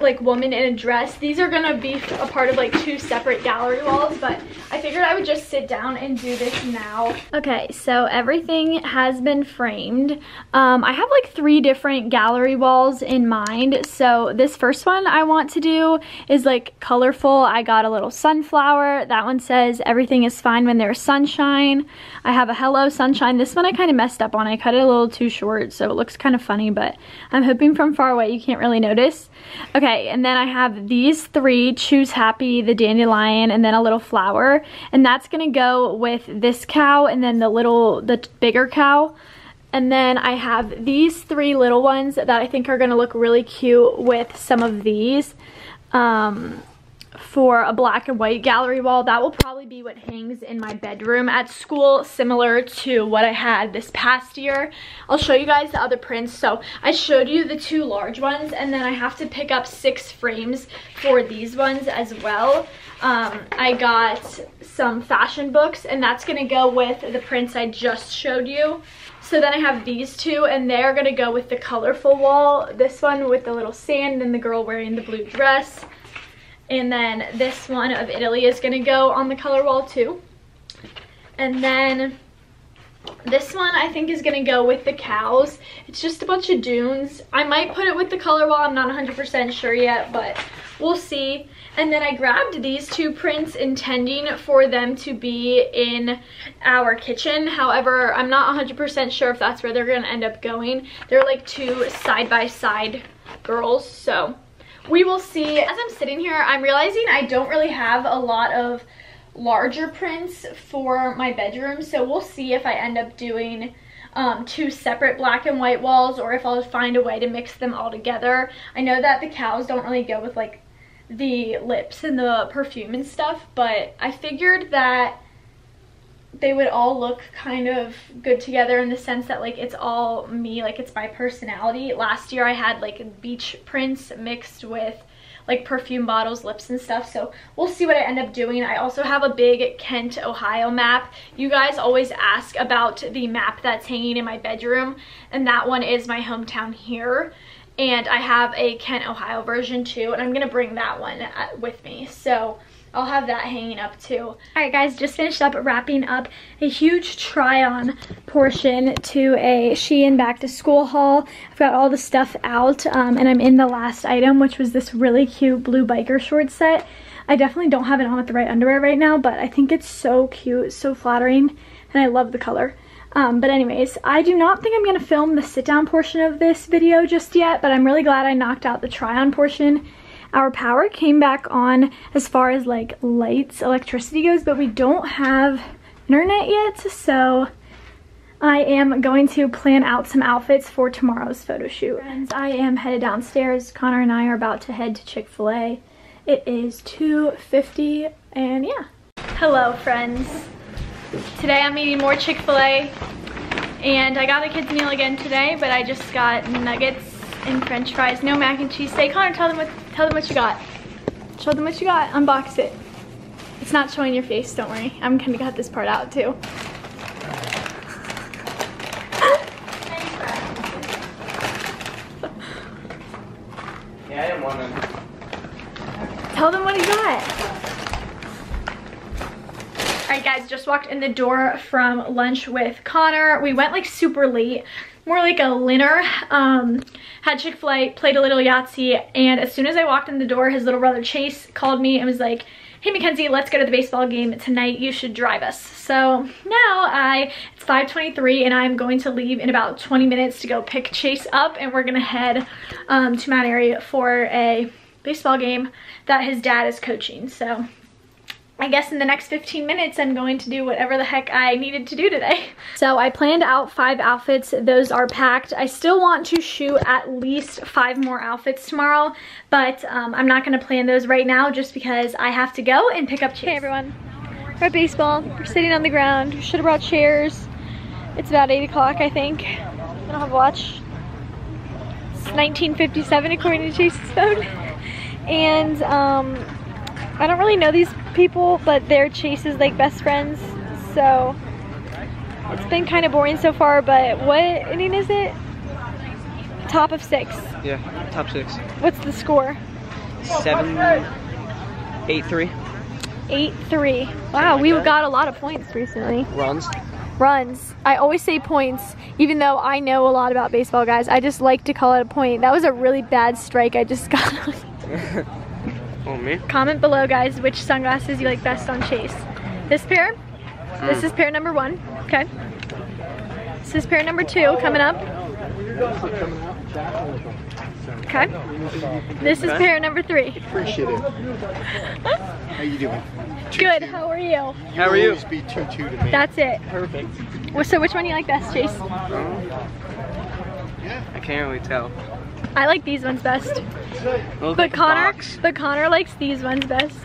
like woman in a dress. These are gonna be a part of like two separate gallery walls, but I figured I would just sit down and do this now. Okay, so everything has been framed. Um, I have like three different gallery walls in mind. So this first one I want to do is like colorful. I got a little sunflower. That one says everything is fine when there's sunshine. I have a hello sunshine. This one I kind of messed up on. I cut it a little too short, so it looks kind of funny, but I'm hoping from far away you can't really notice. Okay. Okay, and then I have these three, Choose Happy, the dandelion, and then a little flower. And that's gonna go with this cow and then the little, the bigger cow. And then I have these three little ones that I think are gonna look really cute with some of these. Um, for a black and white gallery wall. That will probably be what hangs in my bedroom at school, similar to what I had this past year. I'll show you guys the other prints. So I showed you the two large ones, and then I have to pick up six frames for these ones as well. Um, I got some fashion books, and that's gonna go with the prints I just showed you. So then I have these two, and they're gonna go with the colorful wall. This one with the little sand and the girl wearing the blue dress. And then this one of Italy is going to go on the color wall too. And then this one I think is going to go with the cows. It's just a bunch of dunes. I might put it with the color wall. I'm not one hundred percent sure yet, but we'll see. And then I grabbed these two prints intending for them to be in our kitchen. However, I'm not one hundred percent sure if that's where they're going to end up going. They're like two side-by-side girls, so... we will see. As I'm sitting here, I'm realizing I don't really have a lot of larger prints for my bedroom, so we'll see if I end up doing um, two separate black and white walls or if I'll find a way to mix them all together. I know that the cows don't really go with like the lips and the perfume and stuff, but I figured that they would all look kind of good together in the sense that like it's all me, like it's my personality. Last year I had like beach prints mixed with like perfume bottles, lips and stuff, so we'll see what I end up doing. I also have a big Kent, Ohio map. You guys always ask about the map that's hanging in my bedroom, and that one is my hometown here. And I have a Kent, Ohio version too, and I'm gonna bring that one with me, so I'll have that hanging up too. All right guys, just finished up wrapping up a huge try on portion to a Shein back to school haul. I've got all the stuff out, um, and I'm in the last item, which was this really cute blue biker short set. I definitely don't have it on with the right underwear right now, but I think it's so cute, so flattering, and I love the color. Um, but anyways, I do not think I'm going to film the sit down portion of this video just yet, but I'm really glad I knocked out the try on portion. Our power came back on as far as like lights, electricity goes, but we don't have internet yet, so I am going to plan out some outfits for tomorrow's photo shoot. Friends, I am headed downstairs. Connor and I are about to head to Chick-fil-A. It is two fifty, and yeah. Hello friends. Today I'm eating more Chick-fil-A, and I got a kids meal again today, but I just got nuggets and french fries, no mac and cheese steak. Connor, tell them what tell them what you got. Show them what you got. Unbox it. It's not showing your face, don't worry. I'm gonna cut this part out too. Yeah, I didn't want them. Tell them what he got. Alright guys, just walked in the door from lunch with Connor. We went like super late. More like a dinner. Um, had Chick-fil-A, played a little Yahtzee, and as soon as I walked in the door, his little brother Chase called me and was like, "Hey Mackenzie, let's go to the baseball game tonight. You should drive us." So now I, it's five twenty-three, and I'm going to leave in about twenty minutes to go pick Chase up, and we're gonna head um, to Mount Airy for a baseball game that his dad is coaching. So I guess in the next fifteen minutes, I'm going to do whatever the heck I needed to do today. So I planned out five outfits. Those are packed. I still want to shoot at least five more outfits tomorrow, but um, I'm not going to plan those right now just because I have to go and pick up Chase. Hey everyone, we're at baseball. We're sitting on the ground. We should have brought chairs. It's about eight o'clock, I think. I don't have a watch. It's nineteen fifty-seven according to Chase's phone. And um, I don't really know these people, but they're Chase's like best friends, so it's been kind of boring so far. But what inning is it? Top of six. Yeah, top six. What's the score? seven eight three. eight three. Wow, we got a lot of points recently. Runs. Runs. I always say points, even though I know a lot about baseball, guys. I just like to call it a point. That was a really bad strike I just got. Oh, me? Comment below, guys, which sunglasses you like best on Chase. This pair, mm. This is pair number one, okay? This is pair number two coming up. Okay. This is pair number three. Appreciate it. How you doing? Choo-choo. Good. How are you? How are you? Always be choo-choo to me. That's it. Perfect. Well, so which one do you like best, Chase? Um, yeah. I can't really tell. I like these ones best. But like Connor, but Connor likes these ones best.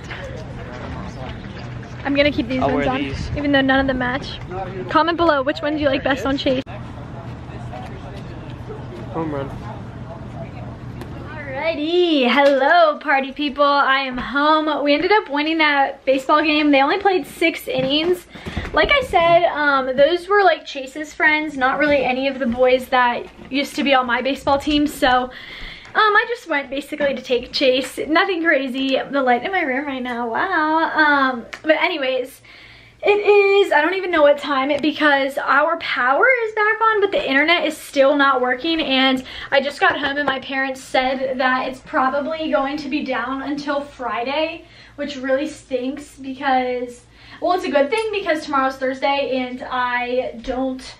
I'm gonna keep these I'll ones on, these. even though none of them match. Comment below which one do you like best on Chase. Home run. Alrighty, hello party people. I am home. We ended up winning that baseball game. They only played six innings. Like I said, um, those were like Chase's friends, not really any of the boys that used to be on my baseball team. So. Um, I just went basically to take Chase. Nothing crazy. The light in my room right now. Wow. Um, but anyways, it is, I don't even know what time it because our power is back on, but the internet is still not working. And I just got home and my parents said that it's probably going to be down until Friday, which really stinks because, well, it's a good thing because tomorrow's Thursday and I don't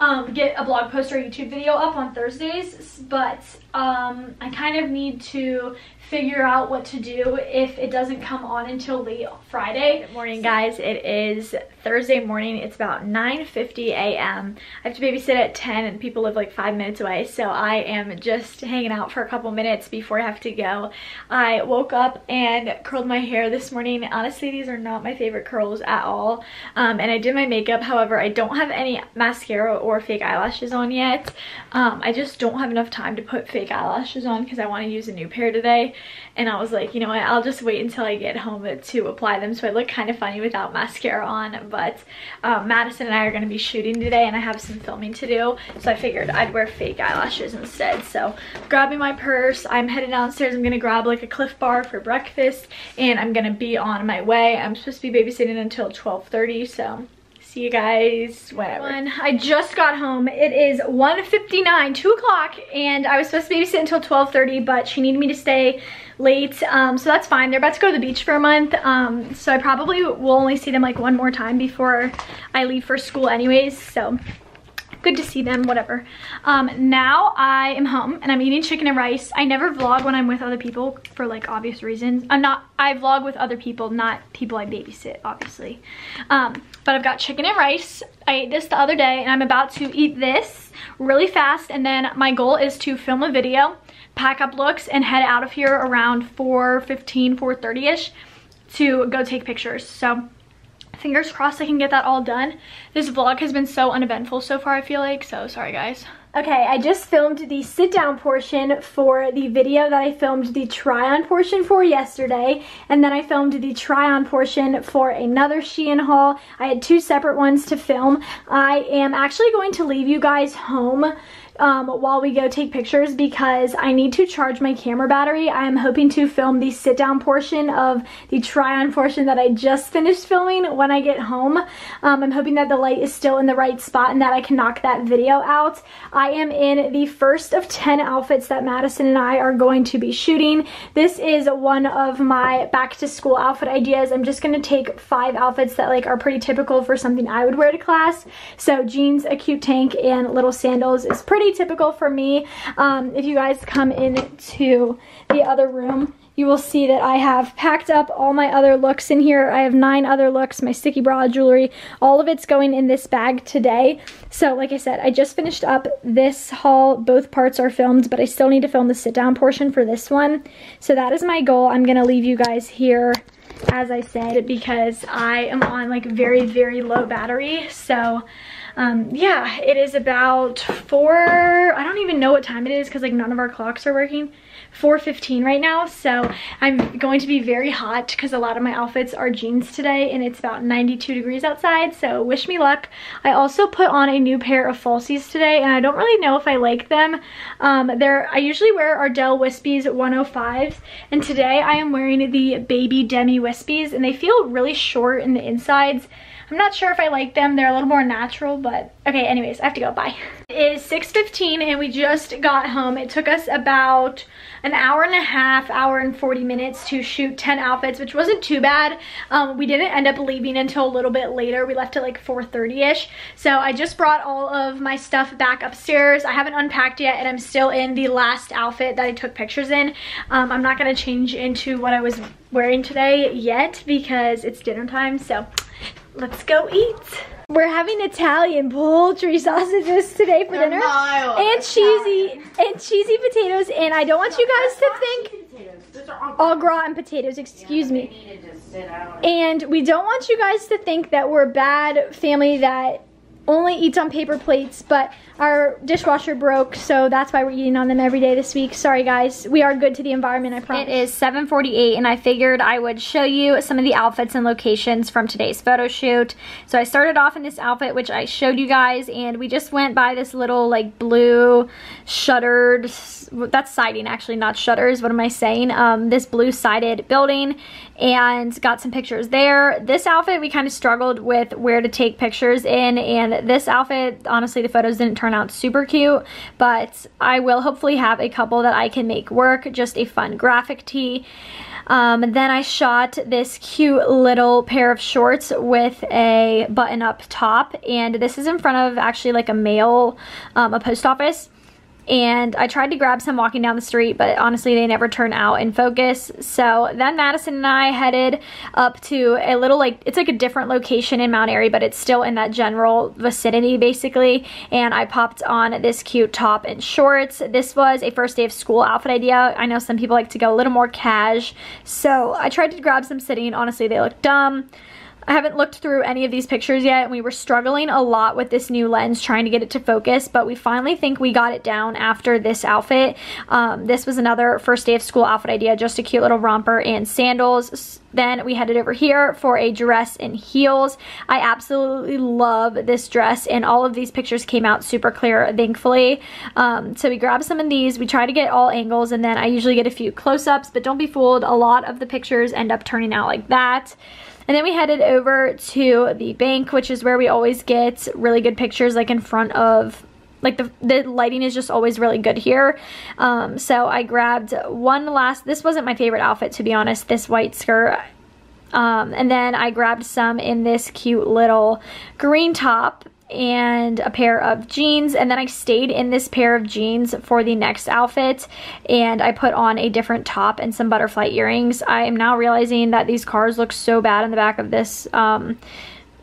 Um, get a blog post or YouTube video up on Thursdays, but um, I kind of need to figure out what to do if it doesn't come on until late Friday. Good morning, guys. It is Thursday morning. It's about nine fifty a m I have to babysit at ten and people live like five minutes away, so I am just hanging out for a couple minutes before I have to go. I woke up and curled my hair this morning. Honestly, these are not my favorite curls at all, um, and I did my makeup. However, I don't have any mascara or or fake eyelashes on yet. um I just don't have enough time to put fake eyelashes on because I want to use a new pair today, and I was like, you know what, I'll just wait until I get home to apply them, so I look kind of funny without mascara on. But um, Madison and I are going to be shooting today and I have some filming to do, so I figured I'd wear fake eyelashes instead. So grabbing my purse, I'm headed downstairs. I'm going to grab like a Cliff Bar for breakfast and I'm going to be on my way. I'm supposed to be babysitting until twelve thirty, so see you guys whatever. I just got home. It is one fifty-nine, two o'clock, and I was supposed to babysit until twelve thirty, but she needed me to stay late, um, so that's fine. They're about to go to the beach for a month, um, so I probably will only see them like one more time before I leave for school anyways, so good to see them, whatever. Um, now I am home and I'm eating chicken and rice. I never vlog when I'm with other people for like obvious reasons. I'm not, I vlog with other people, not people I babysit, obviously. Um, but I've got chicken and rice. I ate this the other day and I'm about to eat this really fast. And then my goal is to film a video, pack up looks and head out of here around four fifteen, four thirty-ish to go take pictures. So fingers crossed I can get that all done. This vlog has been so uneventful so far, I feel like, so sorry guys. Okay, I just filmed the sit down portion for the video that I filmed the try on portion for yesterday, and then I filmed the try on portion for another Shein haul. I had two separate ones to film. I am actually going to leave you guys home Um, while we go take pictures because I need to charge my camera battery. I am hoping to film the sit down portion of the try on portion that I just finished filming when I get home. Um, I'm hoping that the light is still in the right spot and that I can knock that video out. I am in the first of ten outfits that Madison and I are going to be shooting. This is one of my back to school outfit ideas. I'm just gonna take five outfits that like are pretty typical for something I would wear to class. So jeans, a cute tank, and little sandals is pretty typical for me. Um, if you guys come into the other room, you will see that I have packed up all my other looks in here. I have nine other looks, my sticky bra, jewelry, all of it's going in this bag today. So like I said, I just finished up this haul. Both parts are filmed, but I still need to film the sit down portion for this one. So that is my goal. I'm gonna leave you guys here, as I said, because I am on like very, very low battery. So Um, yeah, it is about four, I don't even know what time it is because like none of our clocks are working, four fifteen right now. So I'm going to be very hot because a lot of my outfits are jeans today and it's about ninety-two degrees outside. So wish me luck. I also put on a new pair of falsies today and I don't really know if I like them. Um, they're, I usually wear Ardell Wispies one oh fives, and today I am wearing the Baby Demi Wispies and they feel really short in the insides. I'm not sure if I like them. They're a little more natural, but blood. Okay, anyways, I have to go, bye. It is six fifteen and we just got home. It took us about an hour and a half, hour and forty minutes to shoot ten outfits, which wasn't too bad. Um, we didn't end up leaving until a little bit later. We left at like four thirty-ish. So I just brought all of my stuff back upstairs. I haven't unpacked yet and I'm still in the last outfit that I took pictures in. Um, I'm not gonna change into what I was wearing today yet because it's dinner time, so let's go eat. We're having Italian poultry sausages today for They're dinner mild. and cheesy and cheesy potatoes, and I don't want no, you guys to think all gratin potatoes, excuse yeah, me. And we don't want you guys to think that we're a bad family that only eats on paper plates, but our dishwasher broke, so that's why we're eating on them every day this week. Sorry guys, we are good to the environment, I promise. It is seven forty-eight and I figured I would show you some of the outfits and locations from today's photo shoot. So I started off in this outfit which I showed you guys, and we just went by this little like blue shuttered, that's siding actually, not shutters, what am I saying? Um, this blue sided building, and got some pictures there. This outfit we kind of struggled with where to take pictures in, and this outfit, honestly, the photos didn't turn out super cute, but I will hopefully have a couple that I can make work, just a fun graphic tee. Um, then I shot this cute little pair of shorts with a button-up top, and this is in front of actually like a mail, um, a post office. And I tried to grab some walking down the street, but honestly they never turn out in focus. So then Madison and I headed up to a little like, it's like a different location in Mount Airy, but it's still in that general vicinity basically. And I popped on this cute top and shorts. This was a first day of school outfit idea. I know some people like to go a little more cash, so I tried to grab some sitting. Honestly they look dumb. I haven't looked through any of these pictures yet, and we were struggling a lot with this new lens trying to get it to focus, but we finally think we got it down after this outfit. Um, this was another first day of school outfit idea, just a cute little romper and sandals. Then we headed over here for a dress and heels. I absolutely love this dress, and all of these pictures came out super clear, thankfully. Um, so we grabbed some of these, we try to get all angles, and then I usually get a few close-ups, but don't be fooled, a lot of the pictures end up turning out like that. And then we headed over to the bank, which is where we always get really good pictures, like in front of, like the, the lighting is just always really good here. Um, so I grabbed one last, this wasn't my favorite outfit to be honest, this white skirt. Um, and then I grabbed some in this cute little green top and a pair of jeans, and then I stayed in this pair of jeans for the next outfit, and I put on a different top and some butterfly earrings. I am now realizing that these cars look so bad in the back of this um,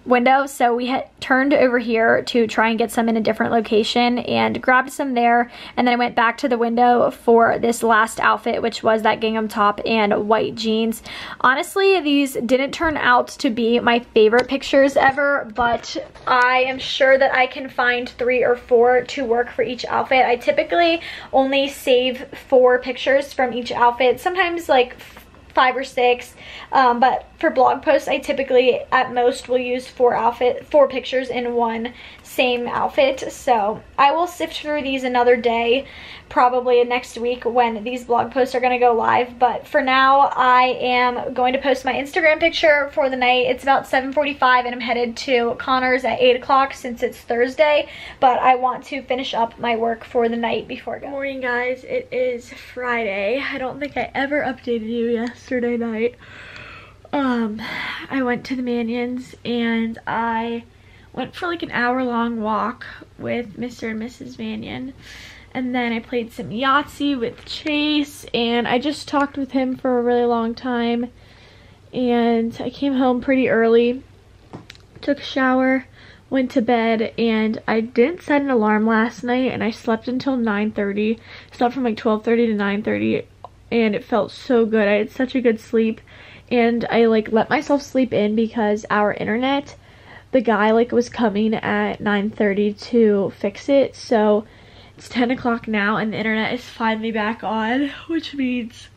window, so we had turned over here to try and get some in a different location and grabbed some there, and then I went back to the window for this last outfit, which was that gingham top and white jeans. Honestly, these didn't turn out to be my favorite pictures ever, but I am sure that I can find three or four to work for each outfit. I typically only save four pictures from each outfit, sometimes like five or six, um, but for blog posts I typically at most will use four outfit four pictures in one same outfit. So I will sift through these another day, probably next week when these blog posts are gonna go live, but for now I am going to post my Instagram picture for the night. It's about seven forty-five and I'm headed to Connor's at eight o'clock since it's Thursday, but I want to finish up my work for the night before I go. Good morning guys, it is Friday. I don't think I ever updated you yesterday night. Um, I went to the Manions and I went for like an hour long walk with Mister and Missus Mannion, and then I played some Yahtzee with Chase, and I just talked with him for a really long time, and I came home pretty early, took a shower, went to bed, and I didn't set an alarm last night and I slept until nine thirty, slept from like twelve thirty to nine thirty, and it felt so good. I had such a good sleep, and I like let myself sleep in because our internet, the guy like was coming at nine thirty to fix it, so it's ten o'clock now and the internet is finally back on, which means,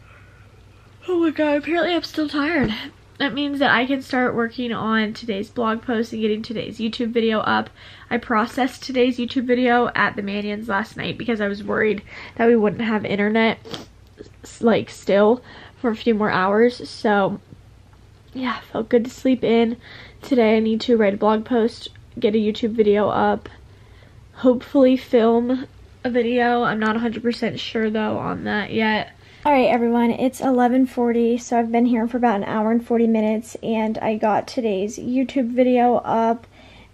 oh my god, apparently I'm still tired. That means that I can start working on today's blog post and getting today's YouTube video up. I processed today's YouTube video at the Mannions last night because I was worried that we wouldn't have internet like still for a few more hours, so yeah, felt good to sleep in. Today I need to write a blog post, get a YouTube video up, hopefully film a video. I'm not one hundred percent sure though on that yet. All right, everyone, it's eleven forty, so I've been here for about an hour and forty minutes, and I got today's YouTube video up.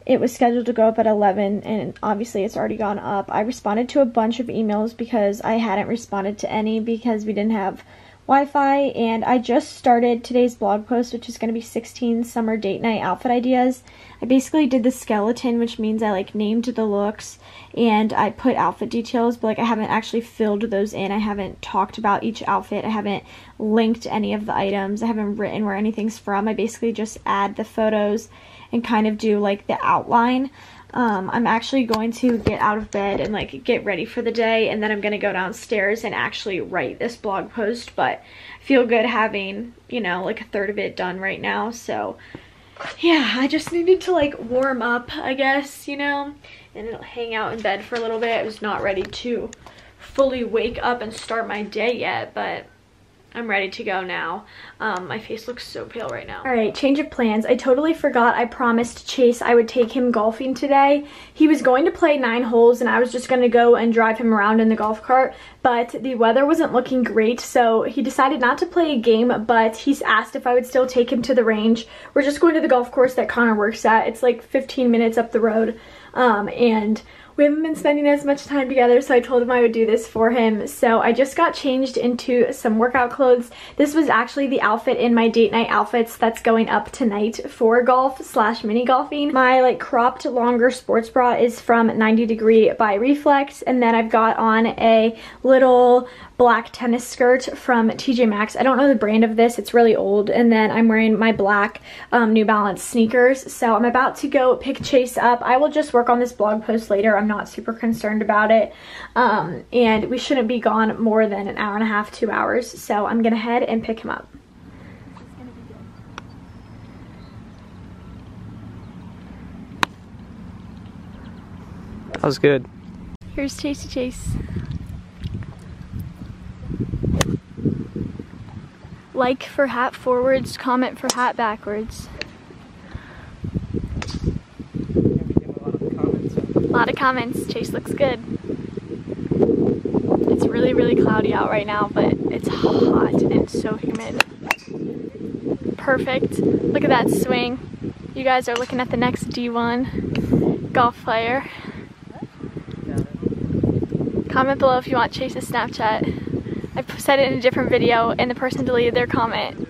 It was scheduled to go up at eleven, and obviously it's already gone up. I responded to a bunch of emails because I hadn't responded to any because we didn't have Wi-Fi, and I just started today's blog post, which is going to be sixteen summer date night outfit ideas. I basically did the skeleton, which means I like named the looks, and I put outfit details, but like I haven't actually filled those in. I haven't talked about each outfit. I haven't linked any of the items. I haven't written where anything's from. I basically just add the photos and kind of do like the outline. Um, I'm actually going to get out of bed and like get ready for the day, and then I'm going to go downstairs and actually write this blog post, but I feel good having, you know, like a third of it done right now. So yeah, I just needed to like warm up, I guess, you know, and it'll hang out in bed for a little bit. I was not ready to fully wake up and start my day yet, but I'm ready to go now. Um, my face looks so pale right now. All right, change of plans. I totally forgot I promised Chase I would take him golfing today. He was going to play nine holes, and I was just gonna go and drive him around in the golf cart, but the weather wasn't looking great, so he decided not to play a game, but he's asked if I would still take him to the range. We're just going to the golf course that Connor works at. It's like fifteen minutes up the road, um, and we haven't been spending as much time together, so I told him I would do this for him. So I just got changed into some workout clothes. This was actually the outfit in my date night outfits that's going up tonight for golf slash mini golfing. My like cropped longer sports bra is from ninety degree by Reflex, and then I've got on a little black tennis skirt from T J Maxx. I don't know the brand of this, it's really old, and then I'm wearing my black um, New Balance sneakers. So I'm about to go pick Chase up. I will just work on this blog post later. I'm I'm not super concerned about it, um, and we shouldn't be gone more than an hour and a half, two hours, so I'm gonna head and pick him up. That was good. Here's Chasey Chase. Like for hat forwards, comment for hat backwards. A lot of comments. Chase looks good. It's really, really cloudy out right now, but it's hot and so humid. Perfect. Look at that swing. You guys are looking at the next D one golf player. Comment below if you want Chase's Snapchat. I said it in a different video and the person deleted their comment.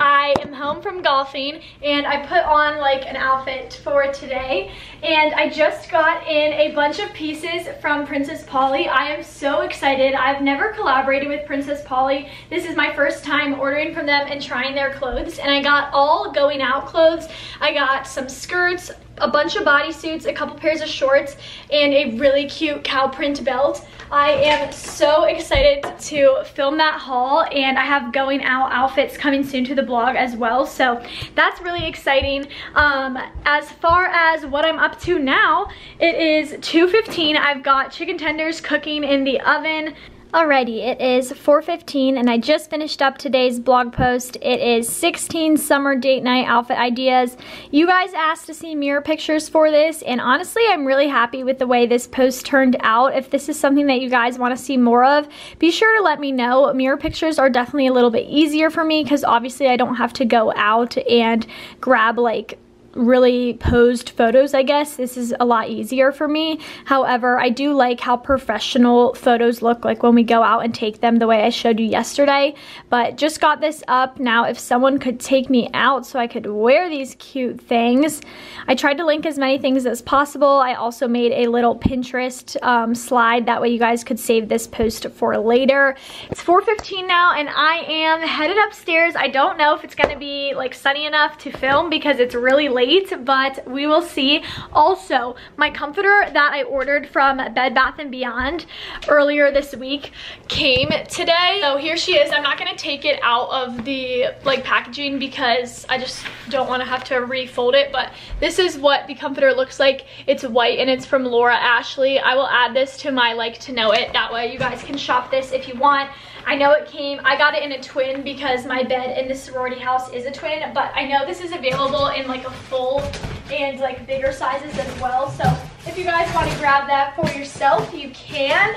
I am home from golfing, and I put on like an outfit for today, and I just got in a bunch of pieces from Princess Polly. I am so excited. I've never collaborated with Princess Polly. This is my first time ordering from them and trying their clothes, and I got all going out clothes. I got some skirts, a bunch of bodysuits, a couple pairs of shorts, and a really cute cow print belt. I am so excited to film that haul, and I have going out outfits coming soon to the blog as well, so that's really exciting. Um, as far as what I'm up to now, it is two fifteen. I've got chicken tenders cooking in the oven. Alrighty, it is four fifteen, and I just finished up today's blog post. It is sixteen summer date night outfit ideas. You guys asked to see mirror pictures for this, and honestly, I'm really happy with the way this post turned out. If this is something that you guys want to see more of, be sure to let me know. Mirror pictures are definitely a little bit easier for me because obviously I don't have to go out and grab like really posed photos, I guess. This is a lot easier for me. However, I do like how professional photos look like when we go out and take them the way I showed you yesterday. But just got this up. Now, if someone could take me out so I could wear these cute things. I tried to link as many things as possible. I also made a little Pinterest um, slide. That way you guys could save this post for later. It's four fifteen now, and I am headed upstairs. I don't know if it's gonna be like sunny enough to film because it's really late late, but we will see. Also, my comforter that I ordered from Bed Bath and Beyond earlier this week came today. So here she is. I'm not gonna take it out of the like packaging because I just don't wanna have to refold it, but this is what the comforter looks like. It's white and it's from Laura Ashley. I will add this to my like to know it. That way you guys can shop this if you want. I know it came, I got it in a twin because my bed in the sorority house is a twin, but I know this is available in like a full and like bigger sizes as well. So if you guys want to grab that for yourself, you can.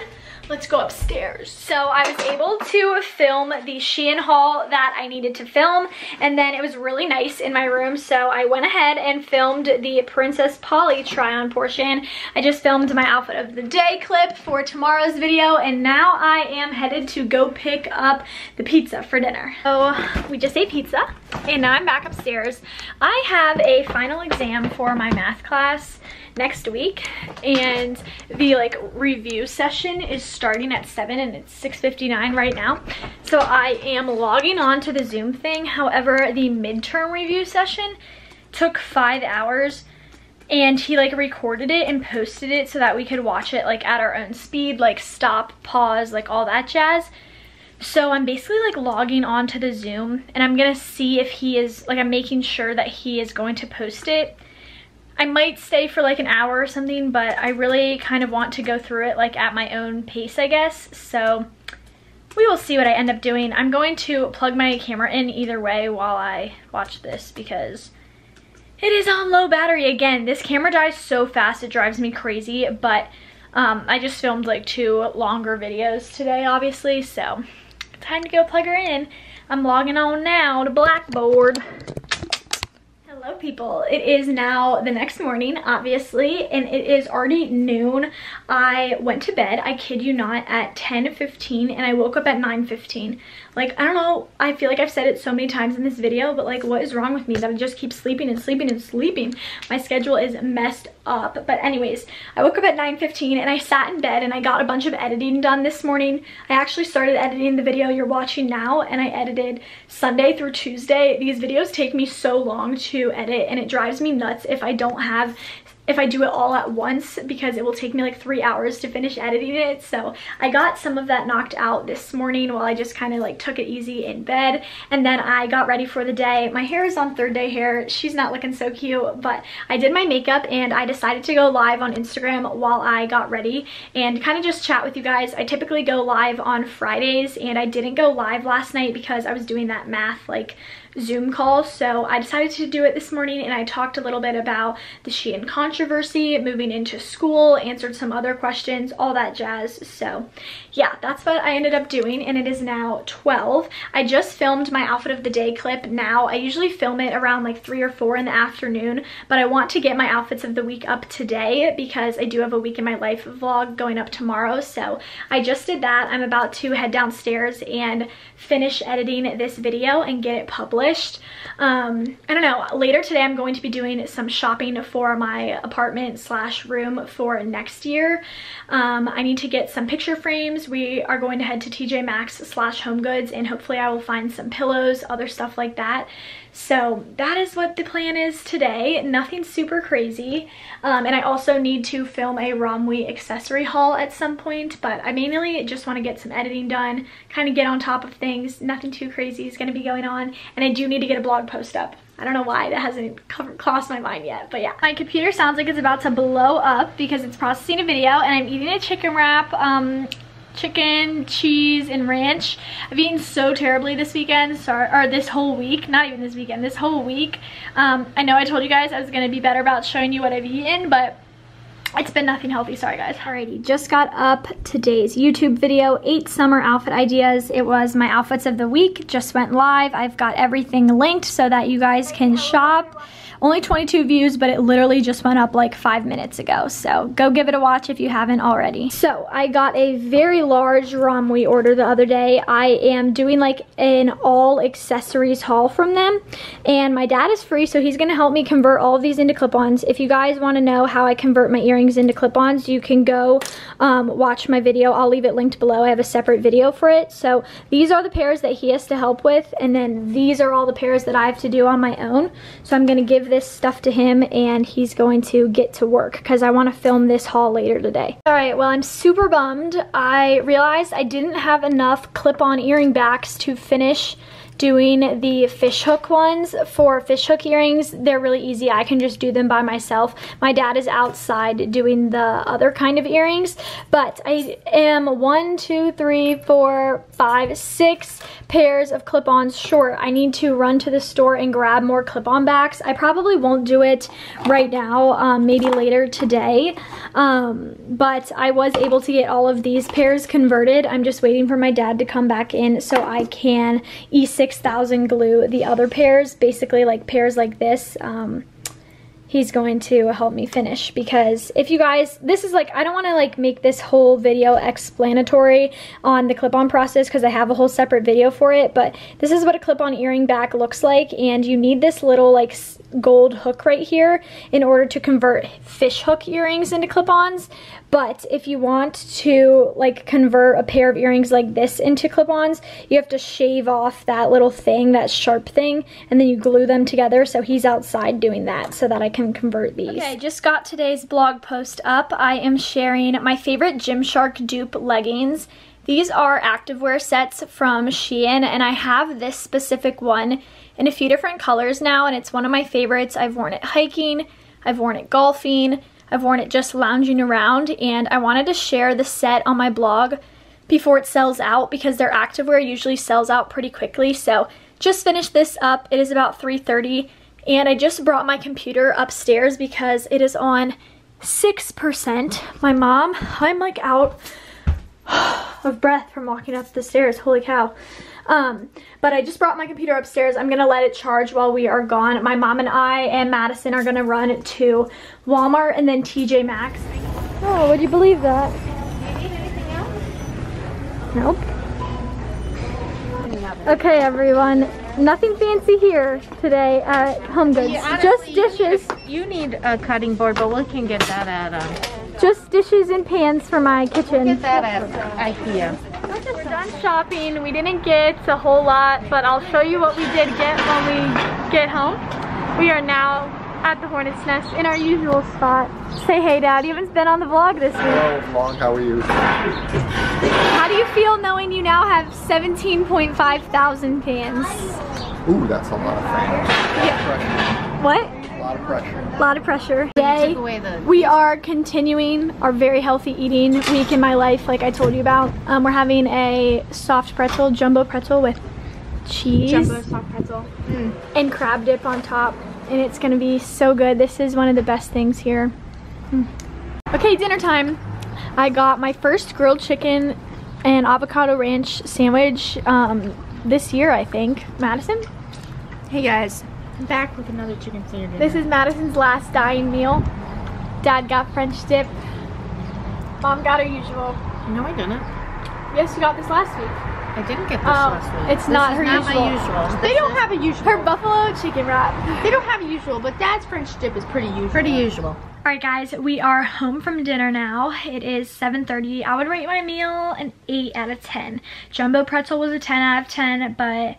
Let's go upstairs. So I was able to film the Shein haul that I needed to film, and then it was really nice in my room, so I went ahead and filmed the Princess Polly try-on portion. I just filmed my outfit of the day clip for tomorrow's video, and now I am headed to go pick up the pizza for dinner. So we just ate pizza, and now I'm back upstairs. I have a final exam for my math class next week, and the like review session is starting at seven, and it's six fifty-nine right now, so I am logging on to the Zoom thing. However, the midterm review session took five hours, and he like recorded it and posted it so that we could watch it like at our own speed, like stop, pause, like all that jazz. So I'm basically like logging on to the Zoom, and I'm gonna see if he is like, I'm making sure that he is going to post it. I might stay for like an hour or something, but I really kind of want to go through it like at my own pace, I guess. So we will see what I end up doing. I'm going to plug my camera in either way while I watch this because it is on low battery again. This camera dies so fast, it drives me crazy, but um, I just filmed like two longer videos today, obviously. So time to go plug her in. I'm logging on now to Blackboard. Hello people, it is now the next morning, obviously, and it is already noon. I went to bed, I kid you not, at ten fifteen, and I woke up at nine fifteen. Like, I don't know, I feel like I've said it so many times in this video, but like, what is wrong with me that I just keep sleeping and sleeping and sleeping? My schedule is messed up. But anyways, I woke up at nine fifteen, and I sat in bed, and I got a bunch of editing done this morning. I actually started editing the video you're watching now, and I edited Sunday through Tuesday. These videos take me so long to edit, and it drives me nuts if I don't have if I do it all at once, because it will take me like three hours to finish editing it. So I got some of that knocked out this morning while I just kind of like took it easy in bed, and then I got ready for the day. My hair is on third day hair. She's not looking so cute, but I did my makeup, and I decided to go live on Instagram while I got ready and kind of just chat with you guys. I typically go live on Fridays, and I didn't go live last night because I was doing that math like Zoom call, so I decided to do it this morning, and I talked a little bit about the Shein controversy, moving into school, answered some other questions, all that jazz. So yeah, that's what I ended up doing, and it is now twelve. I just filmed my outfit of the day clip now. I usually film it around like three or four in the afternoon, but I want to get my outfits of the week up today because I do have a week in my life vlog going up tomorrow. So I just did that. I'm about to head downstairs and finish editing this video and get it published. Um, I don't know, later today I'm going to be doing some shopping for my apartment slash room for next year. Um, I need to get some picture frames. We are going to head to T J Maxx slash HomeGoods, and hopefully I will find some pillows, other stuff like that. So that is what the plan is today. Nothing super crazy. Um, and I also need to film a Romwe accessory haul at some point, but I mainly just want to get some editing done, kind of get on top of things. Nothing too crazy is going to be going on. And I do need to get a blog post up. I don't know why that hasn't crossed my mind yet, but yeah. My computer sounds like it's about to blow up because it's processing a video, and I'm eating a chicken wrap. Um, chicken, cheese, and ranch. I've eaten so terribly this weekend, sorry, or this whole week, not even this weekend, this whole week. Um, I know I told you guys I was gonna be better about showing you what I've eaten, but it's been nothing healthy, sorry guys. Alrighty, just got up today's YouTube video, eight summer outfit ideas. It was my outfits of the week, just went live. I've got everything linked so that you guys can shop. Only twenty-two views, but it literally just went up like five minutes ago. So go give it a watch if you haven't already. So I got a very large Romwe order the other day. I am doing like an all accessories haul from them. And my dad is free, so he's gonna help me convert all of these into clip-ons. If you guys wanna know how I convert my earrings into clip-ons, you can go um, watch my video. I'll leave it linked below. I have a separate video for it. So these are the pairs that he has to help with. And then these are all the pairs that I have to do on my own. So I'm gonna give this stuff to him and he's going to get to work because I want to film this haul later today. All right, well, I'm super bummed. I realized I didn't have enough clip-on earring backs to finish doing the fish hook ones. For fish hook earrings, they're really easy. I can just do them by myself. My dad is outside doing the other kind of earrings, but I am one, two, three, four, five, six pairs of clip-ons short. I need to run to the store and grab more clip-on backs. I probably won't do it right now, um, maybe later today, um, but I was able to get all of these pairs converted. I'm just waiting for my dad to come back in so I can E six thousand glue the other pairs, basically like pairs like this. Um, he's going to help me finish because if you guys, this is like, I don't want to like make this whole video explanatory on the clip-on process because I have a whole separate video for it, but this is what a clip-on earring back looks like, and you need this little like gold hook right here in order to convert fish hook earrings into clip-ons. But if you want to like convert a pair of earrings like this into clip-ons, you have to shave off that little thing, that sharp thing, and then you glue them together. So he's outside doing that so that I can convert these. Okay, I just got today's blog post up. I am sharing my favorite Gymshark dupe leggings. These are activewear sets from Shein, and I have this specific one in a few different colors now, and it's one of my favorites. I've worn it hiking, I've worn it golfing, I've worn it just lounging around, and I wanted to share the set on my blog before it sells out because their activewear usually sells out pretty quickly. So just finished this up. It is about three thirty. And I just brought my computer upstairs because it is on six percent. My mom, I'm like out of breath from walking up the stairs. Holy cow. Um, but I just brought my computer upstairs. I'm going to let it charge while we are gone. My mom and I and Madison are going to run to Walmart and then T J Maxx. Oh, would you believe that? Do you need anything else? Nope. Okay, everyone. Nothing fancy here today at HomeGoods. Yeah, honestly, just dishes. You need, a, you need a cutting board, but we can get that out of. Just dishes and pans for my kitchen. We'll get that out of IKEA. We're done shopping. We didn't get a whole lot, but I'll show you what we did get when we get home. We are now at the Hornet's Nest in our usual spot. Say hey, Dad. You haven't been on the vlog this week. Hello, Vlog. How are you? How do you feel knowing you now have seventeen point five thousand pans? Ooh, that's a lot of fans. Yeah. What? A lot of pressure. A lot of pressure. Today, we are continuing our very healthy eating week in my life, like I told you about. Um, we're having a soft pretzel, jumbo pretzel with cheese. Jumbo soft pretzel. Mm. And crab dip on top. And it's gonna be so good. This is one of the best things here. Mm. Okay, dinner time. I got my first grilled chicken and avocado ranch sandwich um, this year, I think. Madison? Hey guys, I'm back with another chicken sandwich. This is Madison's last dying meal. Dad got French dip. Mom got her usual. No, I didn't. Yes, you got this last week. I didn't get this um, last week. It's this not her not usual. usual. They this don't have a usual. Her buffalo chicken wrap. They don't have a usual, but Dad's French dip is pretty usual. Pretty usual. All right, guys, we are home from dinner now. It is seven thirty. I would rate my meal an eight out of ten. Jumbo pretzel was a ten out of ten, but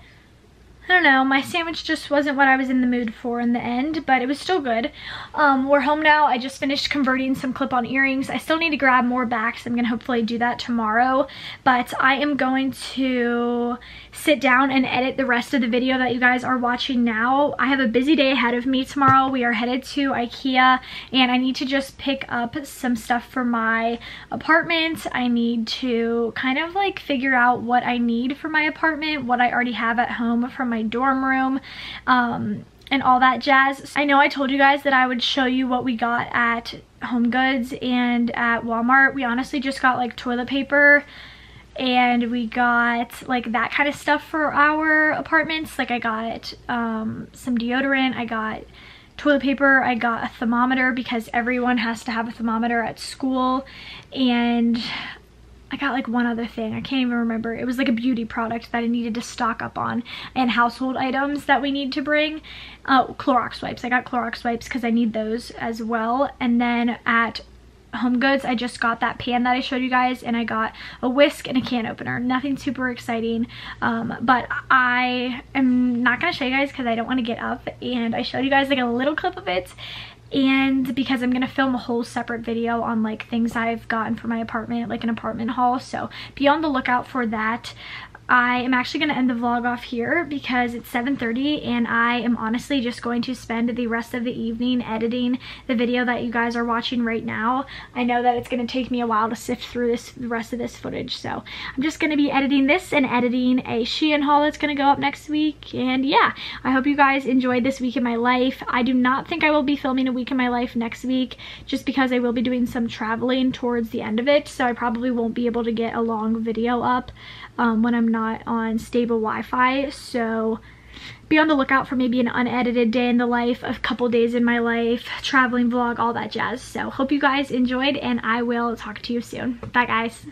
I don't know. My sandwich just wasn't what I was in the mood for in the end, but it was still good. Um, we're home now. I just finished converting some clip-on earrings. I still need to grab more backs. I'm going to hopefully do that tomorrow, but I am going to sit down and edit the rest of the video that you guys are watching now. I have a busy day ahead of me tomorrow. We are headed to IKEA, and I need to just pick up some stuff for my apartment. I need to kind of like figure out what I need for my apartment, what I already have at home from my dorm room, um, and all that jazz. I know I told you guys that I would show you what we got at HomeGoods and at Walmart. We honestly just got like toilet paper, and we got like that kind of stuff for our apartments. Like I got um, some deodorant, I got toilet paper, I got a thermometer because everyone has to have a thermometer at school, and I got like one other thing. I can't even remember. It was like a beauty product that I needed to stock up on, and household items that we need to bring. Uh, Clorox wipes. I got Clorox wipes because I need those as well. And then at HomeGoods. I just got that pan that I showed you guys, and I got a whisk and a can opener. Nothing super exciting, um, but I am not going to show you guys because I don't want to get up, and I showed you guys like a little clip of it. And because I'm going to film a whole separate video on like things I've gotten for my apartment, like an apartment haul. So be on the lookout for that. I am actually going to end the vlog off here because it's seven thirty and I am honestly just going to spend the rest of the evening editing the video that you guys are watching right now. I know that it's going to take me a while to sift through this the rest of this footage. So I'm just going to be editing this and editing a Shein haul that's going to go up next week. And yeah, I hope you guys enjoyed this week in my life. I do not think I will be filming a week in my life next week just because I will be doing some traveling towards the end of it. So I probably won't be able to get a long video up um, when I'm not on stable Wi-Fi, so be on the lookout for maybe an unedited day in the life, a couple days in my life, traveling vlog, all that jazz. So hope you guys enjoyed, and I will talk to you soon. Bye guys.